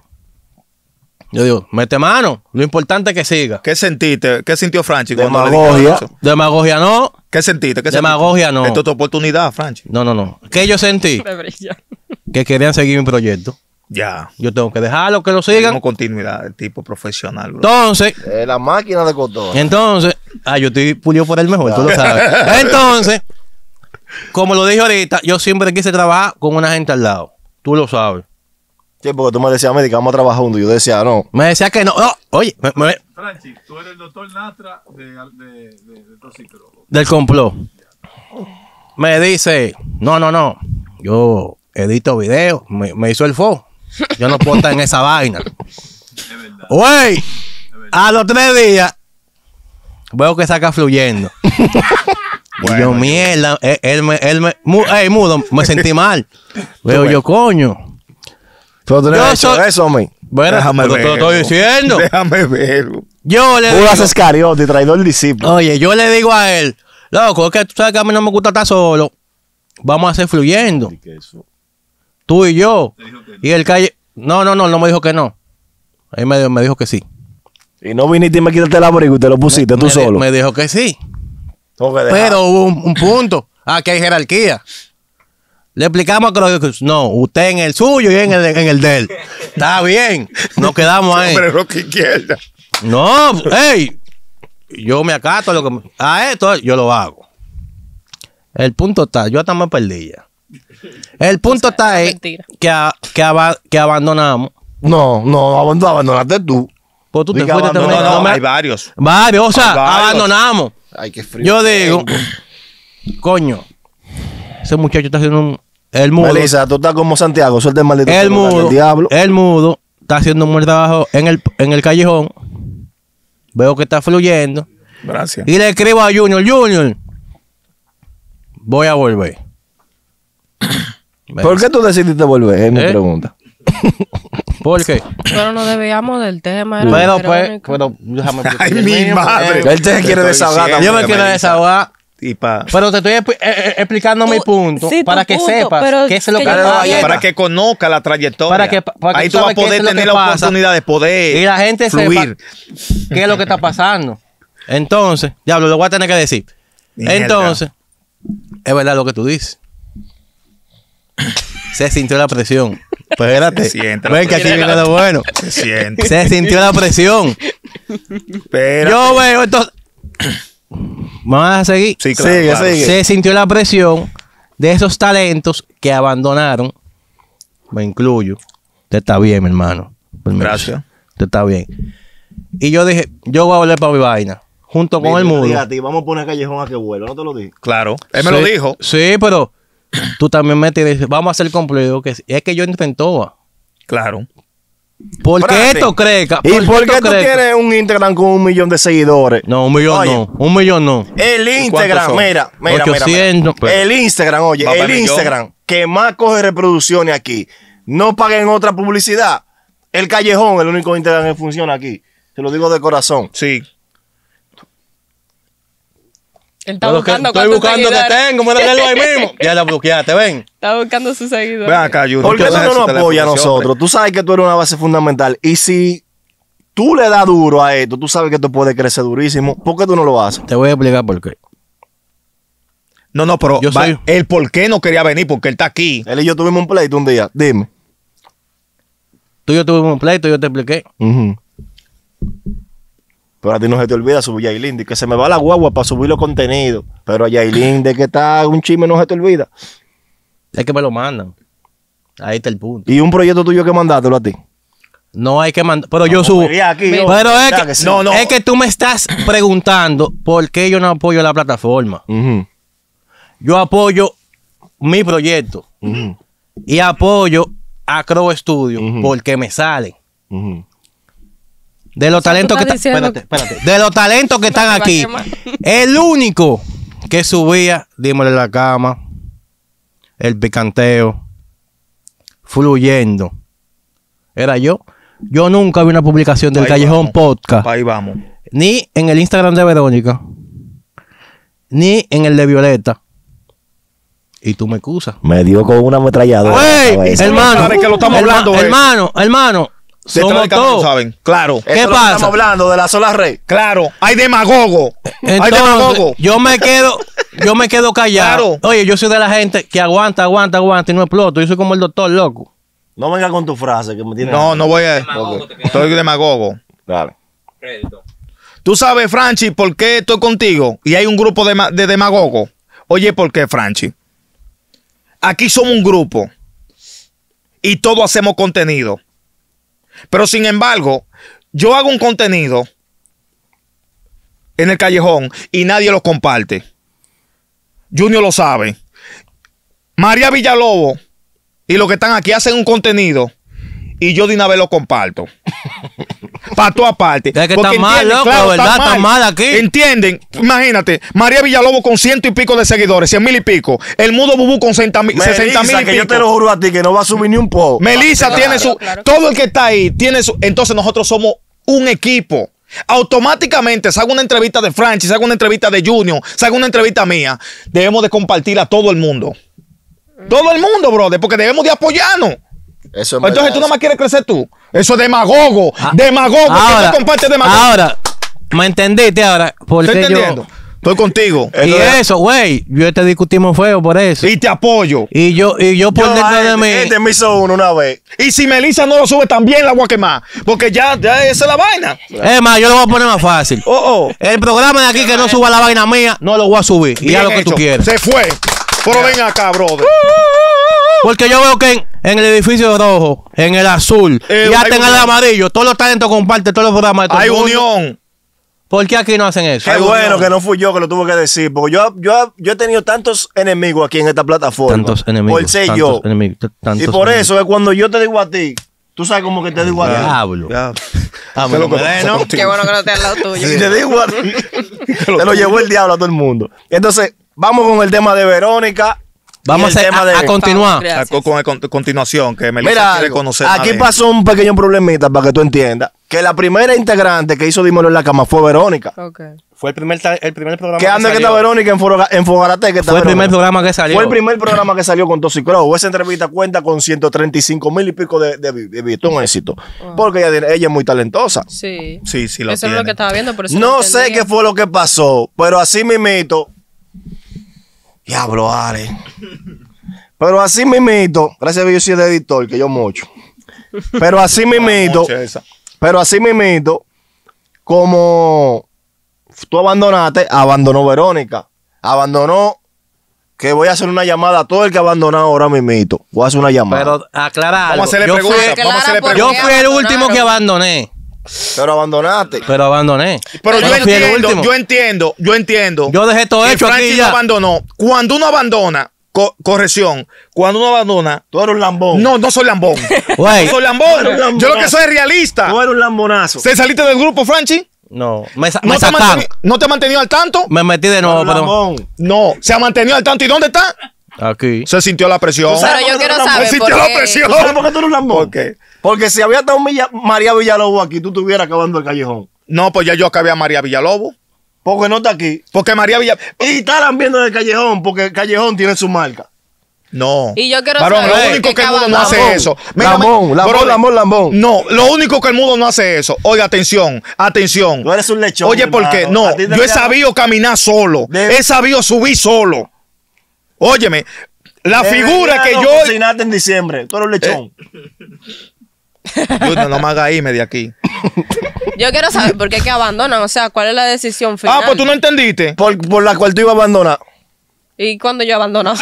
Yo digo, mete mano. Lo importante es que siga. ¿Qué sentiste? ¿Qué sintió Franchi? Demagogia. Demagogia no. ¿Qué sentiste? ¿Qué Demagogia sentiste? no. Esto es tu oportunidad, Franchi. No, no, no. ¿Qué yo sentí? Que querían seguir mi proyecto. Ya. Yo tengo que dejarlo, que lo sigan. Como continuidad, el tipo profesional, bro. Entonces. Eh, la máquina de cotón. Entonces. Ah, yo estoy pulido por el mejor, claro. tú lo sabes. Entonces, como lo dije ahorita, yo siempre quise trabajar con una gente al lado. Tú lo sabes. Sí, porque tú me decías, América, vamos a trabajar juntos. Yo decía, no. Me decía que no. no. Oye, me, me... Franchi, tú eres el doctor Nastra de, de, de, de Tóxico. Del complot. Me dice, no, no, no. Yo edito videos. Me, me hizo el fo. Yo no puedo estar en esa vaina. Es verdad. Güey, a los tres días veo que saca Fluyendo. Bueno, yo, mierda, él, él me, él me, mu, hey, mudo, me sentí mal. Veo yo, coño. Pero tú no has hecho eso, man. Bueno, déjame ver. Te lo estoy diciendo. Déjame ver. Yo le digo. Judas Iscariote, traidor discípulo. Oye, yo le digo a él, loco, es que tú sabes que a mí no me gusta estar solo. Vamos a hacer Fluyendo. Tú y yo. No. Y el calle... No, no, no, no me dijo que no. Ahí me, me dijo que sí. Y no viniste y me quitaste el abrigo y te lo pusiste me, tú me solo. Di, me dijo que sí. Pero hubo un, un punto. Aquí hay jerarquía. Le explicamos que lo, no, usted en el suyo y en el, en el de él. Está bien. Nos quedamos ahí. Hombre, roca izquierda. No, hey. Yo me acato. Lo que, a esto yo lo hago. El punto está, yo hasta me perdí ya. El punto, o sea, está ahí, que, a, que, ab que abandonamos. No, no, abandonaste tú. Pues tú te fuiste también. No, no, no, hay varios. Varios, o sea, varios. Abandonamos. Ay, qué frío. Yo digo, coño, ese muchacho está haciendo un... El mudo. Melisa, tú estás como Santiago, suelta el maldito. El mudo, el diablo. El mudo está haciendo un buen trabajo en el, en el callejón. Veo que está fluyendo. Gracias. Y le escribo a Junior, Junior, voy a volver. ¿Por qué tú decidiste volver? Es mi ¿Eh? pregunta. ¿Por qué? Pero nos debíamos del tema. Pero, pues, pero, déjame. Ay, mi madre. Él te quiere desahogar. Yo me quiero desahogar. Y pa. Pero te estoy exp eh, explicando tú, mi punto, sí, para que punto, sepas qué es lo que, que pasa. Para, para que conozca la trayectoria. Para que, para ahí tú vas a poder tener la pasa. oportunidad de poder. Y la gente fluir. Sepa qué es lo que está pasando. Entonces, diablo, lo voy a tener que decir. Mierda. Entonces, es verdad lo que tú dices. Se sintió la presión. Pues espérate. Ven que aquí viene lo bueno. Se siente. Se sintió la presión. Espérate. Yo veo entonces. Vamos a seguir. Sí, claro, sigue, claro. Sigue. Se sintió la presión de esos talentos que abandonaron. Me incluyo. Te está bien, mi hermano. Permiso. Gracias. Te está bien. Y yo dije, yo voy a volver para mi vaina. Junto con Mira, el mundo. A ti, vamos a poner callejón a que vuelva. No te lo dije. Claro. Él sí, me lo dijo. Sí, pero tú también me dices, vamos a hacer cumplido. Que es que yo intentaba. Claro. ¿Por qué esto creca? ¿Y por qué tú quieres un Instagram con un millón de seguidores? No, un millón oye, no. Un millón no. El Instagram, mira, mira, ochocientos, mira. El Instagram, oye, va el Instagram millón. que más coge reproducciones aquí. No paguen otra publicidad. El Callejón, el único Instagram que funciona aquí. Te lo digo de corazón. Sí. Está buscando que, estoy buscando que tengo, me lo ahí mismo. Ya la bloqueaste, ven. Está buscando sus seguidores. Ven acá, Junior. ¿Por qué tú no nos apoyas a nosotros? Ven. Tú sabes que tú eres una base fundamental. Y si tú le das duro a esto, tú sabes que tú puedes crecer durísimo. ¿Por qué tú no lo haces? Te voy a explicar por qué. No, no, pero yo soy... el por qué no quería venir, porque él está aquí. Él y yo tuvimos un pleito un día. Dime. Tú y yo tuvimos un pleito, yo te expliqué. Uh-huh. Pero a ti no se te olvida subir a Yailin, de que se me va la guagua para subir los contenidos. Pero a Yailin, de que está un chisme, no se te olvida. Es que me lo mandan. Ahí está el punto. ¿Y un proyecto tuyo que mandátelo a ti? No hay que mandar. Pero no, yo subo. Aquí, pero yo, es, que, que sí. no, no. es que tú me estás preguntando por qué yo no apoyo la plataforma. Uh-huh. Yo apoyo mi proyecto. Uh-huh. Y apoyo a Crow Studio uh-huh. porque me salen. Uh-huh. De los, o sea, talentos que espérate, espérate. de los talentos que están aquí, el único que subía, Dímelo en la Cama, El Picanteo, Fluyendo, era yo. Yo nunca vi una publicación del ahí Callejón vamos, Podcast. Ahí vamos. Ni en el Instagram de Verónica, ni en el de Violeta. Y tú me excusas. Me dio con una ametralladora. Hey, hermano, que lo estamos herma, hablando, hermano, hermano, hermano. Somos todos, saben. Claro. ¿Qué pasa? Estamos hablando de la sola red. Claro. Hay demagogo. Entonces, hay demagogo. Yo me quedo, yo me quedo callado. Claro. Oye, yo soy de la gente que aguanta, aguanta, aguanta y no exploto. Yo soy como el doctor loco. No venga con tu frase que me tiene. No, no voy a. Estoy demagogo. Claro. Tú sabes, Franchi, por qué estoy contigo y hay un grupo de, de demagogos. Oye, ¿por qué, Franchi? Aquí somos un grupo y todos hacemos contenido. Pero sin embargo, yo hago un contenido en el Callejón y nadie lo comparte. Junior lo sabe. María Villalobos y los que están aquí hacen un contenido y yo de una vez lo comparto. Para todas partes. Es que está mal, loco, claro, ¿verdad? Está mal. Está mal aquí. ¿Entienden? Imagínate, María Villalobos con ciento y pico de seguidores, cien mil y pico. El Mudo Bubu con sesenta mil, sesenta mil y pico. Yo te lo juro a ti que no va a subir ni un poco. Melisa claro, tiene su... Claro, claro. Todo el que está ahí tiene su... Entonces nosotros somos un equipo. Automáticamente salgo una entrevista de Franchi, salgo una entrevista de Junior, salgo una entrevista mía. Debemos de compartir a todo el mundo. Todo el mundo, brother, porque debemos de apoyarnos. Eso es Entonces verdad. tú nada más quieres crecer tú. Eso es demagogo. Ah, demagogo. Ahora, que comparte demagogo. Ahora, ¿me entendiste ahora? Porque Estoy entendiendo. Yo... Estoy contigo. Y Entonces, eso, güey. Yo te discutimos feo por eso. Y te apoyo. Y yo, y yo por yo, dentro a, de mí. Este me hizo uno una vez. Y si Melisa no lo sube también, la voy a quemar. Porque ya, ya esa es la vaina. Es más, yo lo voy a poner más fácil. Oh, oh. El programa de aquí que no suba la vaina mía, no lo voy a subir. Bien y haz lo que hecho. tú quieras. Se fue. Pero ven acá, brother. Porque yo veo que en, en el edificio rojo, en el azul, eh, ya tengan el amarillo, todos los talentos comparten todos los programas. Todo hay unión. ¿Por qué aquí no hacen eso? Qué bueno que no fui yo que lo tuve que decir, porque yo, yo, yo he tenido tantos enemigos aquí en esta plataforma. Tantos enemigos. Por ser yo. Enemigos, y por enemigos. Eso es cuando yo te digo a ti, tú sabes cómo que te digo a ti. Diablo. Qué bueno que no te al lado tuyo. Si te digo a ti, te lo llevó el diablo a todo el mundo. Entonces, vamos con el tema de Verónica. Vamos a, tema a, de, a continuar. A, con, con, con continuación, que Melisa Mira, quiere conocer aquí más pasó un pequeño problemita para que tú entiendas. Que la primera integrante que hizo Dímelo en la Cama fue Verónica. Okay. Fue el primer, el primer programa que, que anda que está Verónica en, Foro, en Fogarate. Que está fue el Verónica. Primer programa que salió. Fue el primer programa que salió con Tóxico. Esa entrevista cuenta con ciento treinta y cinco mil y pico de, de, de, de vistas. Un éxito. Wow. Porque ella, ella es muy talentosa. Sí. Sí, sí, lo Eso tiene. es lo que estaba viendo. Por eso no sé qué fue lo que pasó, pero así mismito. Diablo, Ale. Pero así mismito, gracias a Dios soy el editor, que yo mucho. Pero así mismito, pero así mismito, como tú abandonaste, abandonó Verónica. Abandonó, que voy a hacer una llamada a todo el que abandonó ahora mismito. Voy a hacer una llamada. Pero aclara algo. Vamos a hacerle preguntas. Yo fui el último que abandoné. Pero abandonaste. Pero abandoné. Pero, Pero yo, entiendo, yo entiendo, yo entiendo. Yo dejé todo hecho aquí ya. No abandonó. Cuando uno abandona, co corrección, cuando uno abandona. Tú eres un lambón. No, no soy lambón. Wey. No soy lambón. Yo lo que soy es realista. Tú eres un lambonazo. ¿Te saliste del grupo, Franchi? No. Me, ¿No, me te ¿No te ha mantenido al tanto? Me metí de nuevo, perdón. No, se ha mantenido al tanto. ¿Y dónde está? Aquí. Se sintió la presión. Pero yo quiero saber. Se sintió la presión. ¿Por qué tú eres un lambón? ¿Por qué? Porque si había estado María Villalobos aquí, tú estuvieras acabando el callejón. No, pues ya yo acabé a María Villalobos. Porque no está aquí. Porque María Villalobos. Y estarán viendo el callejón, porque el callejón tiene su marca. No. Y yo quiero Barón, saber. Lo único que, que el mudo no hace eso. Lambón, lambón, lambón, lambón. No, lo único que el mudo no hace eso. Oiga, atención, atención. Tú eres un lechón. Oye, ¿por qué? No, yo he sabido caminar solo. He sabido subir solo. Óyeme, la figura que yo. Cocinaste en diciembre. Tú eres un lechón. Junior, no me hagas irme de aquí. Yo quiero saber por qué que abandonan. O sea, ¿cuál es la decisión final? Ah, pues tú no entendiste. Por, por la cual tú ibas a abandonar. ¿Y cuándo yo abandono?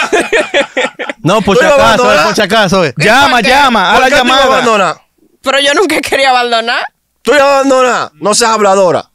No, por si acaso, por si acaso. Llama, llama, a la llamada. Pero yo nunca quería abandonar. Tú ibas a abandonar. No seas habladora.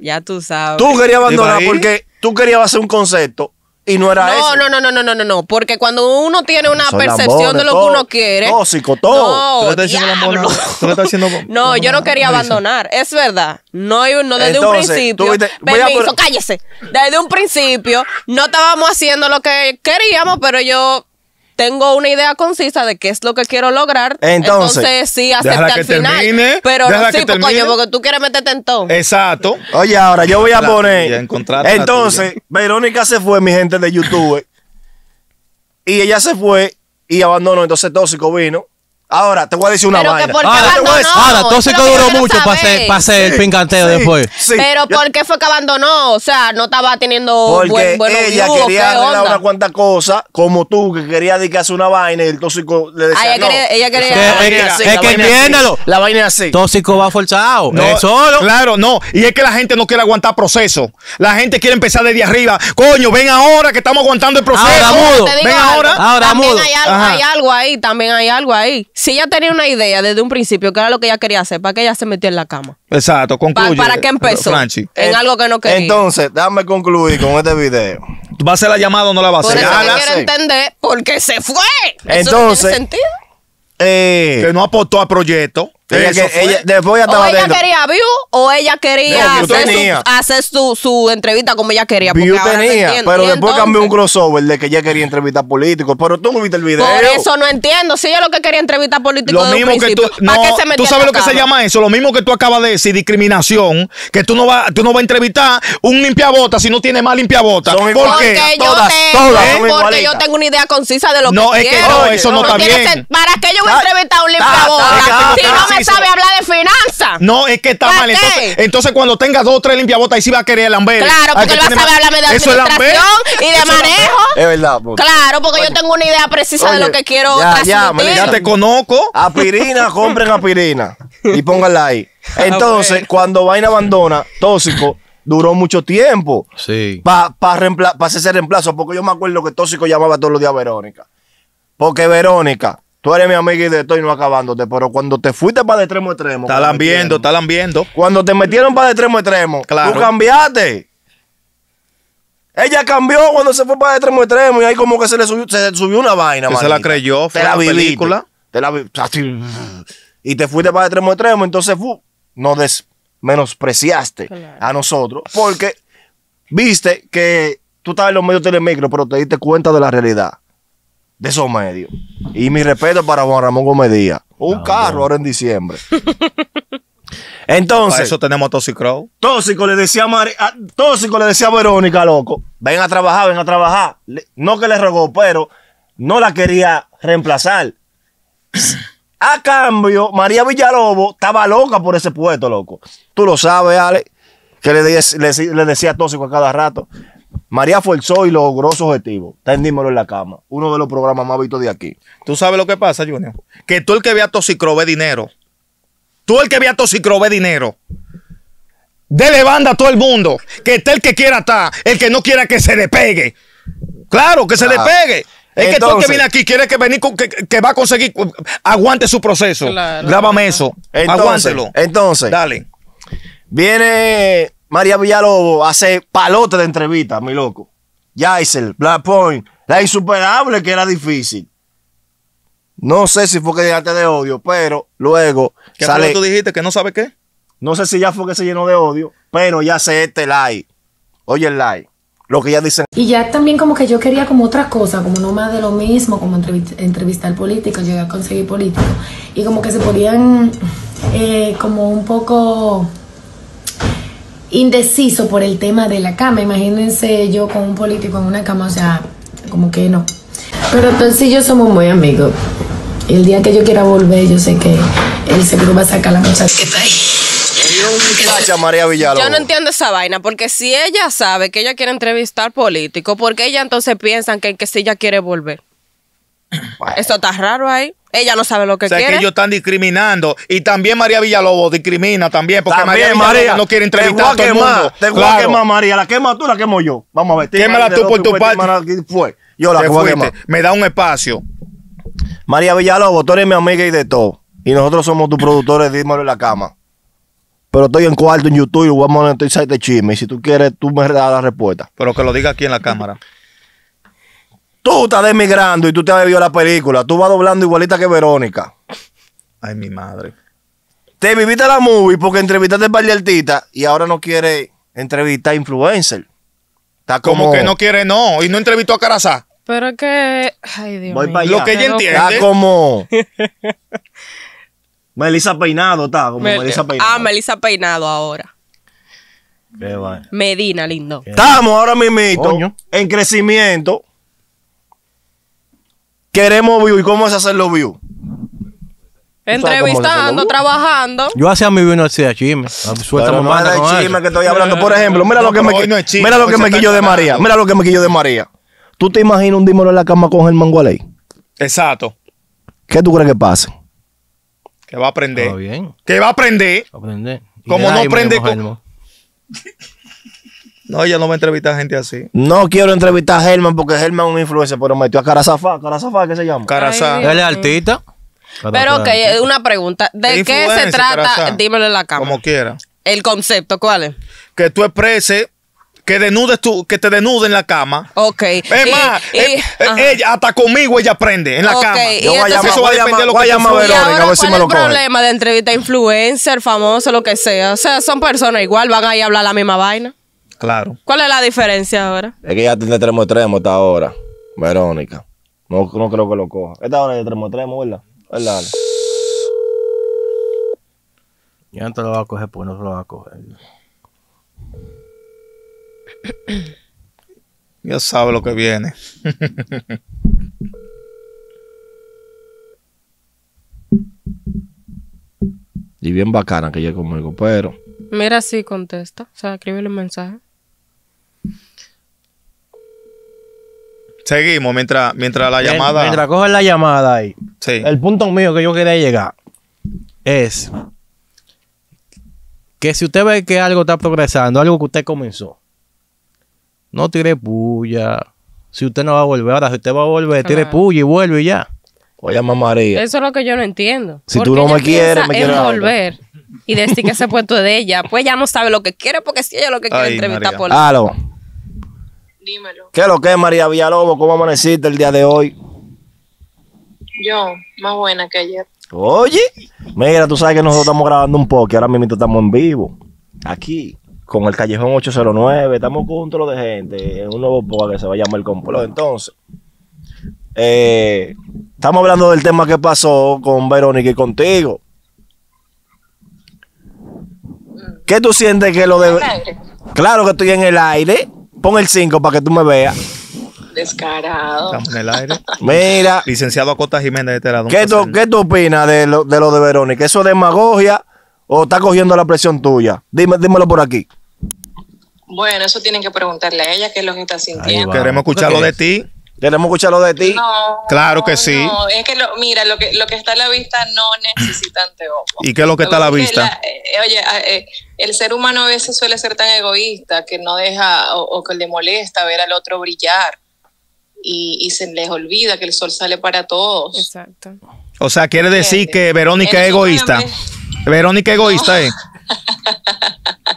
Ya tú sabes. Tú querías abandonar porque tú querías hacer un concepto. Y no era no, eso. No, no, no, no, no, no. Porque cuando uno tiene una Soy percepción lambones, de lo todo, que uno quiere. Tóxico, todo. No, ¿Tú estás ¿Tú estás diciendo no yo no quería abandonar. Es verdad. No, no desde Entonces, un principio. Viste, permiso, a... cállese. Desde un principio no estábamos haciendo lo que queríamos, pero yo tengo una idea concisa de qué es lo que quiero lograr. Entonces, Entonces sí, acepté al final. Termine, pero no sí, porque, coño, porque tú quieres meterte en todo. Exacto. Oye, ahora yo voy a la poner. Tuya, Entonces, Verónica se fue, mi gente de YouTube. Y ella se fue y abandonó. Entonces, Tóxico vino. Ahora, te voy a decir una vaina. Ahora, ahora, Tóxico duró mucho para hacer, para hacer sí, el picanteo sí, después. Sí, pero yo, ¿por qué fue que abandonó? O sea, no estaba teniendo buen buenos ella views, quería arreglar unas cuantas cosas, como tú, que quería dedicarse una vaina y el Tóxico le decía, Ay, no, quería, ella quería... Ella quería es, es que entiéndalo. La vaina es así. Tóxico va forzado. No, es solo. Claro, no. Y es que la gente no quiere aguantar proceso. La gente quiere empezar desde arriba. Coño, ven ahora que estamos aguantando el proceso. Ahora, mudo. Ven ahora. Ahora, mudo. Hay algo ahí, también hay algo ahí. Si ella tenía una idea desde un principio, que era lo que ella quería hacer, ¿para qué ella se metió en la cama? Exacto, concluye. ¿Para, para qué empezó? Franchi. En eh, algo que no quería. Entonces, déjame concluir con este video. ¿Va a hacer la llamada o no la va a hacer? Por eso que quiero entender por qué se fue. Entonces, ¿eso no tiene sentido? Eh, que no aportó al proyecto. Ella que, ella, después ya o ella dentro. quería view o ella quería no, hacer, su, hacer su, su entrevista como ella quería. Porque view tenía, no pero después cambió un crossover de que ella quería entrevistar políticos. Pero tú no viste el video. Por eso no entiendo. Si ella lo que quería entrevistar políticos. Lo mismo que tú. No, que tú sabes lo que se llama eso. Lo mismo que tú acabas de decir, discriminación. Que tú no vas tú no vas a entrevistar un limpiabota si no tiene más limpiabota. ¿Por porque yo, todas, tengo, todas, ¿eh? porque yo tengo una idea concisa de lo no, que es quiero. Que no, eso no, no está bien. ¿Para qué yo voy a entrevistar a un limpiabota? Sabe hablar de finanzas. No, es que está mal. Entonces, entonces, cuando tenga dos o tres limpiabotas, ahí sí va a querer el lamber. Claro, porque él va a saber hablarme de administración y de manejo. Es verdad. Porque, claro, porque oye, yo tengo una idea precisa oye, de lo que quiero ya, transmitir. Ya, ya te conozco. Aspirina, compren aspirina y pónganla ahí. Entonces, cuando vaina abandona, Tóxico, duró mucho tiempo. Sí. Para pa pa hacer ese reemplazo. Porque yo me acuerdo que Tóxico llamaba todos los días a Verónica. Porque Verónica, tú eres mi amiga y de estoy no acabándote. Pero cuando te fuiste para de extremo a extremo. Estaban viendo, estaban viendo. Cuando te metieron para de extremo a extremo, claro, tú cambiaste. Ella cambió cuando se fue para de extremo a extremo. Y ahí como que se le subió, se subió una vaina. Se la creyó. Fue la película. Te la vi, así, y te fuiste para de extremo a extremo. Entonces fu, nos des, menospreciaste, claro, a nosotros. Porque viste que tú estabas en los medios Telemicro, pero te diste cuenta de la realidad de esos medios. Y mi respeto para Juan Ramón Gómez Díaz. Un no, carro no. ahora en diciembre. Entonces, para eso tenemos Tóxico. Tóxico le decía a Mar a, Tóxico le decía a Verónica, loco, ven a trabajar, ven a trabajar. Le, no que le rogó, pero no la quería reemplazar. A cambio, María Villalobos estaba loca por ese puesto, loco. Tú lo sabes, Ale, que le, de, le, le decía Tóxico a cada rato. María forzó y logró su objetivo. Dímelo en la Cama, uno de los programas más vistos de aquí. ¿Tú sabes lo que pasa, Junior? Que tú el que ve a Tóxico ve dinero. Tú el que ve a Tóxico ve dinero. Dele banda a todo el mundo. Que esté el que quiera estar, el que no quiera que se le pegue. Claro, que se claro. le pegue. Es Entonces, que tú el que viene aquí quiere que venir con, que, que va a conseguir, aguante su proceso. Claro. Grábame eso. Entonces, aguántelo. Entonces, dale. Viene María Villalobos, hace palote de entrevistas, mi loco. Yaisel, Black Point, La Insuperable, que era difícil. No sé si fue que llegaste de odio, pero luego ¿Qué sale... tú dijiste que no sabes qué? No sé si ya fue que se llenó de odio, pero ya sé este like. Oye el like. Lo que ya dicen. Y ya también como que yo quería como otra cosa, como no más de lo mismo, como entrevist entrevistar políticos, llegar a conseguir políticos. Y como que se podían eh, como un poco indeciso por el tema de la cama. Imagínense yo con un político en una cama, o sea, como que no. Pero entonces yo somos muy amigos. Y el día que yo quiera volver, yo sé que él seguro va a sacar la muchacha que está ahí. María Villalobos. Yo no entiendo esa vaina, porque si ella sabe que ella quiere entrevistar políticos, ¿por qué ella entonces piensa que, que si ella quiere volver? Bueno. Eso está raro ahí. Ella no sabe lo que o sea, quiere. Que ellos están discriminando. Y también María Villalobos discrimina también, porque también, María, María Villalobos no quiere entrevistar a todo el mundo. Te voy a quemar, María. La quema tú, la quemo yo. Vamos a ver. Quémala tú por tu parte. Fue. Yo la voy a quemar. Me da un espacio. María Villalobos, tú eres mi amiga y de todo. Y nosotros somos tus productores, Dímelo en la Cama. Pero estoy en cuarto en YouTube y voy a monetizar este chisme. Y si tú quieres, tú me das la respuesta. Pero que lo diga aquí en la cámara. Tú estás demigrando y tú te has vivido la película. Tú vas doblando igualita que Verónica. Ay, mi madre. Te viviste la movie porque entrevistaste a par de artistas y ahora no quiere entrevistar a influencer. Está como... como que no quiere, no. Y no entrevistó a Carazafá. Pero que... Ay, Dios mío. Lo que ella entiende. Está como... Melisa Peinado está, como Mel Melisa Peinado. Ah, Melisa Peinado ahora. Qué vaya. Medina, lindo. Qué Estamos ahora mismo en crecimiento. Queremos view. ¿Y cómo es hacerlo view? Entrevistando, trabajando. Yo hacía mi view no hacía chisme. Suéltame más de chisme que estoy hablando. Por ejemplo, mira no, lo que me, no chisme, mira lo que me quillo de María. Mira lo que me quillo de María. ¿Tú te imaginas un Dímelo en la Cama con Germán Gualey? Exacto. ¿Qué tú crees que pasa? Que va a aprender. Oh, bien. Que va a aprender. Va a aprender. Como no aprende. Con... No, yo no voy a entrevistar a gente así. No quiero entrevistar a Germán porque Germán es un influencer, pero metió a Carazafá. ¿Carazafá qué se llama? Carazafá. Él es artista. Pero ok, una pregunta. ¿De qué se trata? Carazafá. Dímelo en la Cama. Como quiera. ¿El concepto cuál es? Que tú expreses. Que desnudes tú, que te desnude en la cama. Ok. Es más, y, eh, y, ella, hasta conmigo ella aprende en la okay. cama. Yo voy a llamar, eso va a depender de lo que llama Verónica. A ver si me lo coge. ¿Cuál es el problema de entrevista a influencer, famoso, lo que sea? O sea, son personas igual, van a ir a hablar la misma vaina. Claro. ¿Cuál es la diferencia ahora? Es que ya tiene extremo extremo hasta ahora, Verónica. No, no creo que lo coja. Esta hora es de extremo extremo, ¿verdad? ¿Verdad? Ya no te lo va a coger, pues no se lo va a coger. Ya sabe lo que viene. Y bien bacana que llegue conmigo, pero... Mira si contesta, o sea, escríbele un mensaje. Seguimos mientras, mientras la llamada... Mientras coge la llamada ahí. Sí. El punto mío que yo quería llegar es... que si usted ve que algo está progresando, algo que usted comenzó, no tire puya. Si usted no va a volver, ahora si usted va a volver, claro, tire puya y vuelve y ya. Oye, mamá María. Eso es lo que yo no entiendo. Si tú no me quieres, me quieres volver. Y decir que ese puesto de ella, pues ya no sabe lo que quiere, porque si ella lo que quiere entrevistar por la... Aló. Dímelo. ¿Qué es lo que es, María Villalobos? ¿Cómo amaneciste el día de hoy? Yo, más buena que ayer. Oye, mira, tú sabes que nosotros estamos grabando un poco, ahora mismo estamos en vivo, aquí, con el Callejón ocho cero nueve, estamos con un trozo de gente, en un nuevo podcast que se va a llamar El Complot. Entonces, eh, estamos hablando del tema que pasó con Verónica y contigo. ¿Qué tú sientes que lo de... Claro que estoy en el aire. Pon el cinco para que tú me veas. Descarado. Estamos en el aire. Mira. Licenciado Acosta Jiménez de Terado. ¿Qué tú, ¿Qué tú opinas de lo, de lo de Verónica? ¿Eso es demagogia o está cogiendo la presión tuya? Dime, dímelo por aquí. Bueno, eso tienen que preguntarle a ella qué es lo que está sintiendo. Queremos escucharlo de ti. ¿Queremos escucharlo de ti? No. Claro que sí. No, es que lo, mira, lo que, lo que está a la vista no necesita anteojos. ¿Y qué es lo que está a la vista? La, eh, oye, eh, el ser humano a veces suele ser tan egoísta que no deja o, o que le molesta ver al otro brillar. Y, y se les olvida que el sol sale para todos. Exacto. O sea, quiere decir que Verónica es egoísta. Verónica es egoísta, ¿eh?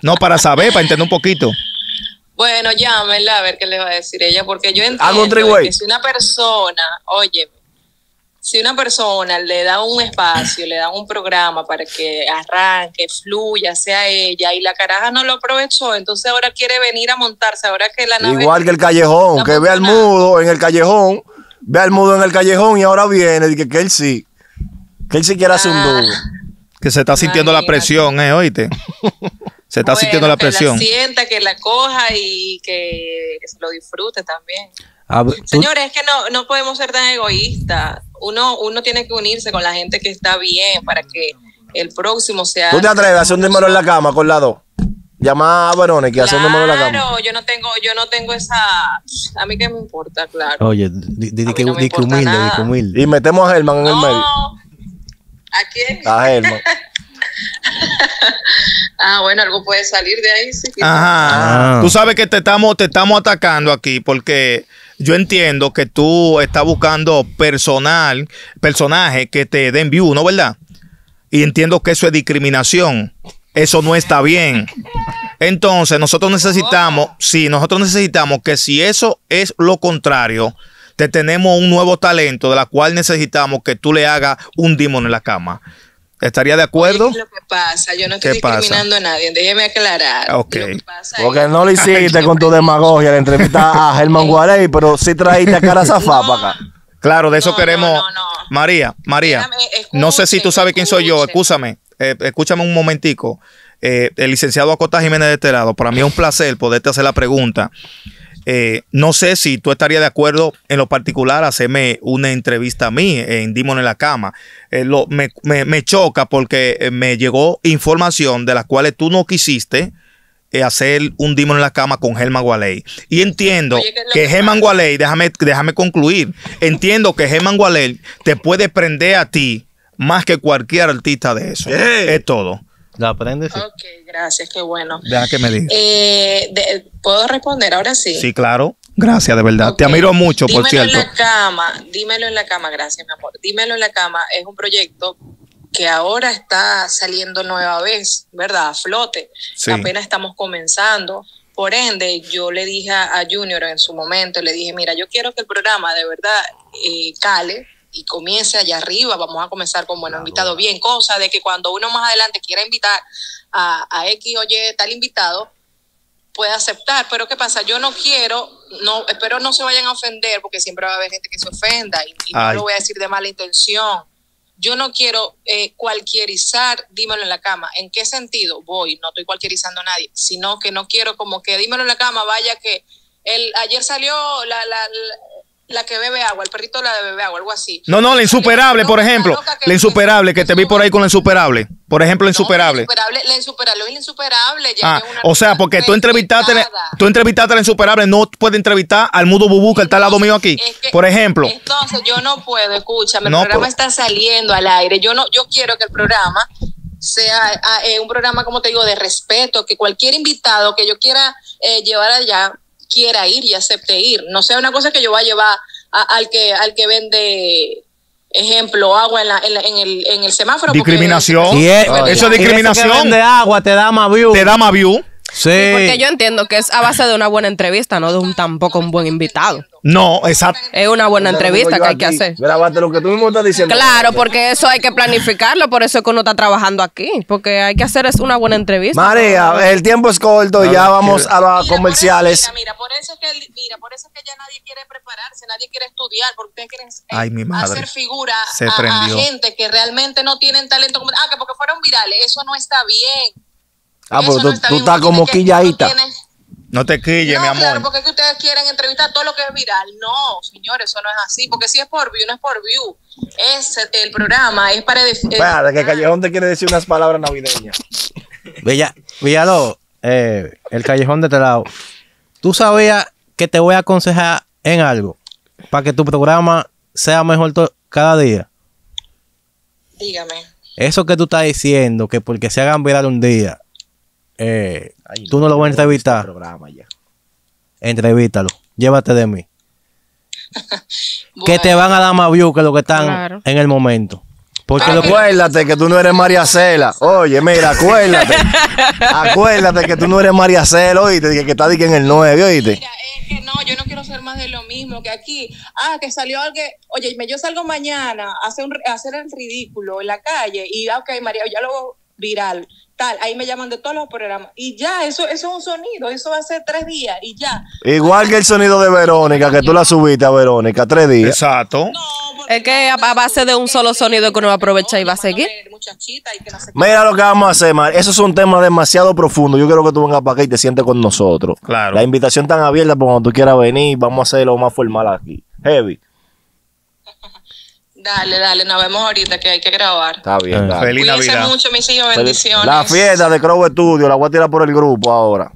No, para saber, para entender un poquito. Bueno, llámenla a ver qué le va a decir ella, porque yo entiendo que si una persona, óyeme, si una persona le da un espacio, le da un programa para que arranque, fluya, sea ella, y la caraja no lo aprovechó, entonces ahora quiere venir a montarse, ahora que la nave... Igual que el Callejón, que ve al Mudo en el Callejón, ve al Mudo en el Callejón y ahora viene, que, que él sí, que él sí quiere hacer un dúo. Que se está sintiendo la presión, eh, oíste. Se está bueno, sintiendo la presión. Que la sienta, que la coja y que, que se lo disfrute también. Ah, señores, es que no, no podemos ser tan egoístas. Uno, uno tiene que unirse con la gente que está bien para que el próximo sea... ¿Tú te atreves a hacer un Dímelo en la Cama con la dos? Llamar a Verónica y hacer un Dímelo en la Cama. Claro, yo no tengo, yo no tengo esa... A mí que me importa, claro. Oye, di, di, di que, no di que humilde, di que humilde. Y metemos a Germán no, en el medio. ¿A quién? A Germán. Ah, bueno, algo puede salir de ahí. Sí, ajá. Ah. Tú sabes que te estamos, te estamos atacando aquí porque yo entiendo que tú estás buscando personal, personajes que te den view, ¿no, verdad? Y entiendo que eso es discriminación. Eso no está bien. Entonces, nosotros necesitamos, oh. sí, nosotros necesitamos que si eso es lo contrario, te tenemos un nuevo talento de la cual necesitamos que tú le hagas un Dímelo en la Cama. ¿Estaría de acuerdo? Oye, ¿qué es lo que pasa? Yo no estoy discriminando a nadie. Déjeme aclarar. Okay. Porque no lo hiciste con tu demagogia, la entrevista a Germán Gualey, pero sí traíste a Carazafá no, para acá. Claro, de eso no, queremos... No, no, no. María, María, déjame, escuchen, no sé si tú sabes quién soy yo. Escúchame, eh, escúchame un momentico. Eh, el licenciado Acosta Jiménez de este lado. Para mí es un placer poderte hacer la pregunta. Eh, no sé si tú estarías de acuerdo en lo particular hacerme una entrevista a mí en Dímelo en la Cama. Eh, lo, me, me, me choca porque me llegó información de las cuales tú no quisiste eh, hacer un Dímelo en la Cama con Germán Gualey. Y entiendo Oye, que, que Germán Gualey, déjame, déjame concluir, entiendo que Germán Gualey te puede prender a ti más que cualquier artista de eso. Yeah. Es todo. La aprendes. Ok, gracias, qué bueno. Deja que me diga. Eh, de, ¿Puedo responder ahora sí? Sí, claro. Gracias, de verdad. Okay. Te admiro mucho, Dímelo por cierto. Dímelo en la Cama. Dímelo en la Cama, gracias, mi amor. Dímelo en la Cama es un proyecto que ahora está saliendo nueva vez, ¿verdad? A flote. Sí. Apenas estamos comenzando. Por ende, yo le dije a Junior en su momento, le dije, mira, yo quiero que el programa de verdad eh, cale. Y comience allá arriba, vamos a comenzar con buenos claro. invitados, bien, cosa de que cuando uno más adelante quiera invitar a, a X o Y tal invitado, puede aceptar, pero ¿qué pasa? Yo no quiero, no espero no se vayan a ofender, porque siempre va a haber gente que se ofenda, y, y no lo voy a decir de mala intención. Yo no quiero eh, cualquierizar Dímelo en la Cama. ¿En qué sentido? Voy, no estoy cualquierizando a nadie, sino que no quiero como que Dímelo en la Cama, vaya que el, ayer salió la... la, la La que bebe agua, el perrito la de bebe agua, algo así. No, no, La Insuperable, por ejemplo. La Insuperable, que te vi por ahí con La Insuperable. Por ejemplo, La Insuperable. La Insuperable, La Insuperable. O sea, porque tú entrevistaste tú entrevistaste a La Insuperable, no puedes entrevistar al Mudo Bubu, que está al lado mío aquí, por ejemplo. Entonces, yo no puedo, escúchame, el programa está saliendo al aire. Yo no, yo quiero que el programa sea eh, un programa, como te digo, de respeto, que cualquier invitado que yo quiera eh, llevar allá quiera ir y acepte ir. No sea una cosa que yo vaya a llevar a, al que al que vende, ejemplo, agua en, la, en, la, en, el, en el semáforo. Discriminación. Sí, es, oh, eso es discriminación. Eso que vende agua te da más view. Te da más view. Sí. Sí, porque yo entiendo que es a base de una buena entrevista, no de un tampoco un buen invitado. No, exacto. Es una buena entrevista que hay que hacer. Grábate lo que tú mismo estás diciendo. Claro, porque eso hay que planificarlo, por eso es que uno está trabajando aquí, porque hay que hacer es una buena entrevista. María, el tiempo es corto, no, ya vamos a los comerciales. Por eso, mira, mira, por eso es que mira, por eso es que ya nadie quiere prepararse, nadie quiere estudiar, porque ustedes quieren Ay, mi madre. hacer figura Se a, a gente que realmente no tienen talento. Ah, que porque fueron virales, eso no está bien. Ah, pero tú, no está tú estás como quilladita. No te quilles, no, mi amor. Claro, porque es que ustedes quieren entrevistar todo lo que es viral. No, señores, eso no es así. Porque si es por view, no es por view. Es el programa, es para... Espérate, que Callejón te quiere decir unas palabras navideñas. Villa, Villalo, eh, el Callejón de este lado. ¿Tú sabías que te voy a aconsejar en algo para que tu programa sea mejor cada día? Dígame. Eso que tú estás diciendo, que porque se hagan viral un día... Eh, Ay, tú no, no lo vas a entrevistar. Este Entrevístalo. Llévate de mí. Bueno. Que te van a dar más view que lo que están claro. en el momento. Porque Ay, lo que... Acuérdate que tú no eres María Cela. Oye, mira, acuérdate. acuérdate que tú no eres María Cela, oíste, que, que está en el nueve, oíste. Mira, es que no, yo no quiero ser más de lo mismo que aquí. Ah, que salió alguien. Oye, yo salgo mañana a hacer, un, a hacer el ridículo en la calle y, ok, María, ya lo viral. Tal, ahí me llaman de todos los programas. Y ya, eso, eso es un sonido. Eso hace tres días y ya. Igual que el sonido de Verónica, que tú la subiste a Verónica, tres días. Exacto. No, es que a, a base de un solo sonido que uno aprovecha y va a seguir. Mira lo que vamos a hacer, Mar. Eso es un tema demasiado profundo. Yo quiero que tú vengas para acá y te sientes con nosotros. Claro. La invitación tan abierta, por cuando tú quieras venir, vamos a hacerlo más formal aquí. Heavy. Dale, dale, nos vemos ahorita que hay que grabar. Está bien, dale. Feliz Cuídense Navidad. mucho, mis hijos, bendiciones. La fiesta de Crow Studio, la voy a tirar por el grupo ahora.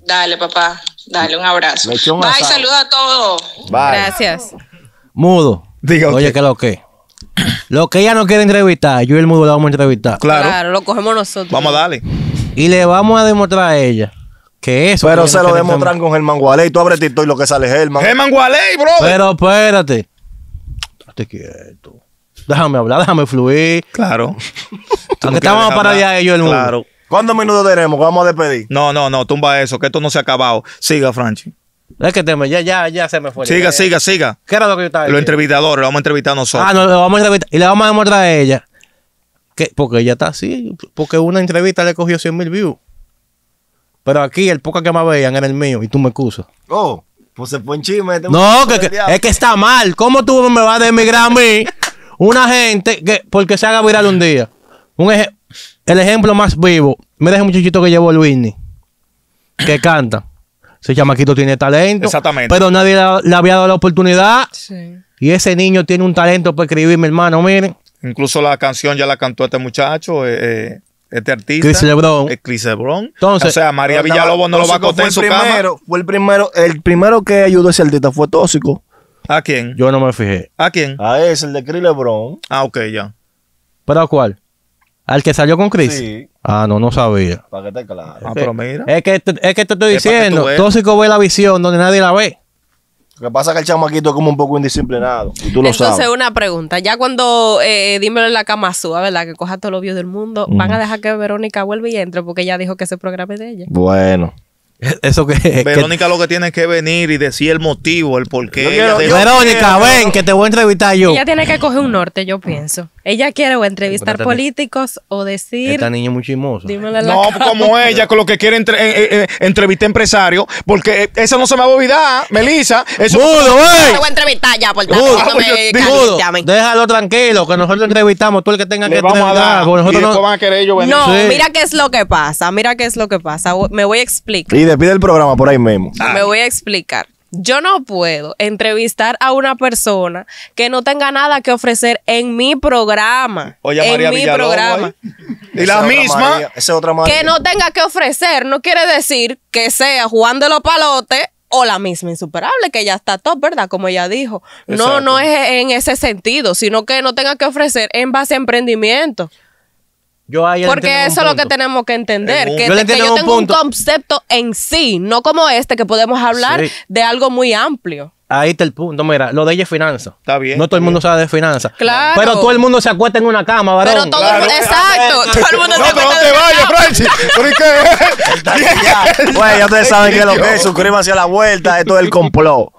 Dale, papá, dale, un abrazo. Bye, saluda a todos. Bye. Gracias. Mudo, Diga oye, ¿qué es lo que? Lo que ella no quiere entrevistar, yo y el Mudo la vamos a entrevistar. Claro, claro, lo cogemos nosotros. Vamos a darle. Y le vamos a demostrar a ella. Que eso Pero que se lo demostran con Germán Gualey. Tú abres TikTok y lo que sale es Germán. Germán Gualey, bro. Pero espérate. Te quieto. Déjame hablar, déjame fluir. Claro. Aunque estamos para allá ellos el mundo. Claro. ¿Cuántos minutos tenemos? Vamos a despedir. No, no, no, tumba eso, que esto no se ha acabado. Siga, Franchi. Es que te me, ya, ya, ya se me fue. Siga, ya, siga, siga. ¿Qué era lo que yo estaba diciendo? Los entrevistadores, lo vamos a entrevistar nosotros. Ah, no, lo vamos a entrevistar. Y le vamos a demostrar a ella. Que, porque ella está así. Porque una entrevista le cogió cien mil views. Pero aquí el poca que me veían era el mío. Y tú me excusas. Oh. Pues se fue en chisme. No, que, que, es que está mal. ¿Cómo tú me vas a emigrar a mí? Una gente que porque se haga viral un día. Un eje, el ejemplo más vivo. Mira ese muchachito que llevó el Whitney. Que canta. Ese chamaquito tiene talento. Exactamente. Pero nadie le había dado la oportunidad. Sí. Y ese niño tiene un talento para escribir, mi hermano. Miren. Incluso la canción ya la cantó este muchacho. Eh, eh. Este artista. Chris Lebrón. Chris Lebrón. Entonces, o sea, María Villalobos no lo va a contar en su primero, cama. Fue el primero, el primero que ayudó a ese artista fue Tóxico. ¿A quién? Yo no me fijé. ¿A quién? A ese, el de Chris Lebrón. Ah, ok, ya. ¿Pero a cuál? ¿Al que salió con Chris? Sí. Ah, no, no sabía. Para que te claro. Ah, pero mira. Es que, es que te estoy diciendo, Tóxico ve la visión donde nadie la ve. Lo que pasa es que el chamaquito es como un poco indisciplinado. Y tú lo Entonces, sabes. Entonces, una pregunta. Ya cuando eh, Dímelo en la Cama suba, ¿verdad? Que coja todos los views del mundo. Mm. ¿Van a dejar que Verónica vuelva y entre? Porque ella dijo que ese programa es de ella. Bueno. Eso que... Es Verónica que, lo que tiene es que venir y decir el motivo, el porqué. Quiero, de... Verónica, quiero, ven, que te voy a entrevistar yo. Ella tiene que coger un norte, yo pienso. Ella quiere o entrevistar esta políticos o decir... Esta niña es muy chismosa. Dímelo en la no, cama. Como ella, con lo que quiere entre, eh, eh, entrevistar empresarios. Porque eso no se me va a olvidar, Melisa. Eso Mudo, eh. Te voy a entrevistar ya, por tanto. No Mudo, déjalo tranquilo, que nosotros entrevistamos. Tú el que tenga Le que vamos entrevistar. A dar, nosotros no van a querer yo venir. No, sí. Mira qué es lo que pasa. Mira qué es lo que pasa. Me voy a explicar. Y despide el programa por ahí mismo. Ay. Me voy a explicar. Yo no puedo entrevistar a una persona que no tenga nada que ofrecer en mi programa. Oye, en María mi Villalobos, programa. Y la misma otra otra que no tenga que ofrecer no quiere decir que sea Juan de los Palotes o la misma Insuperable, que ya está top, ¿verdad? Como ella dijo. Exacto. No, no es en ese sentido, sino que no tenga que ofrecer en base a emprendimiento. Yo ahí porque eso es lo que tenemos que entender, un, que, yo te, que yo tengo un, un concepto en sí, no como este que podemos hablar sí. de algo muy amplio. Ahí está el punto, mira, lo de ella es finanzas. Está bien. No todo el mundo sabe de finanzas. Claro. Pero todo el mundo se acuesta en una cama, varón. Pero todo claro. el mundo, exacto. Todo el mundo no, se acuesta en una cama. No, pero no te vayas, Franchi. Bueno, ya ustedes saben que lo que es, suscríbanse a la vuelta, esto es el complot.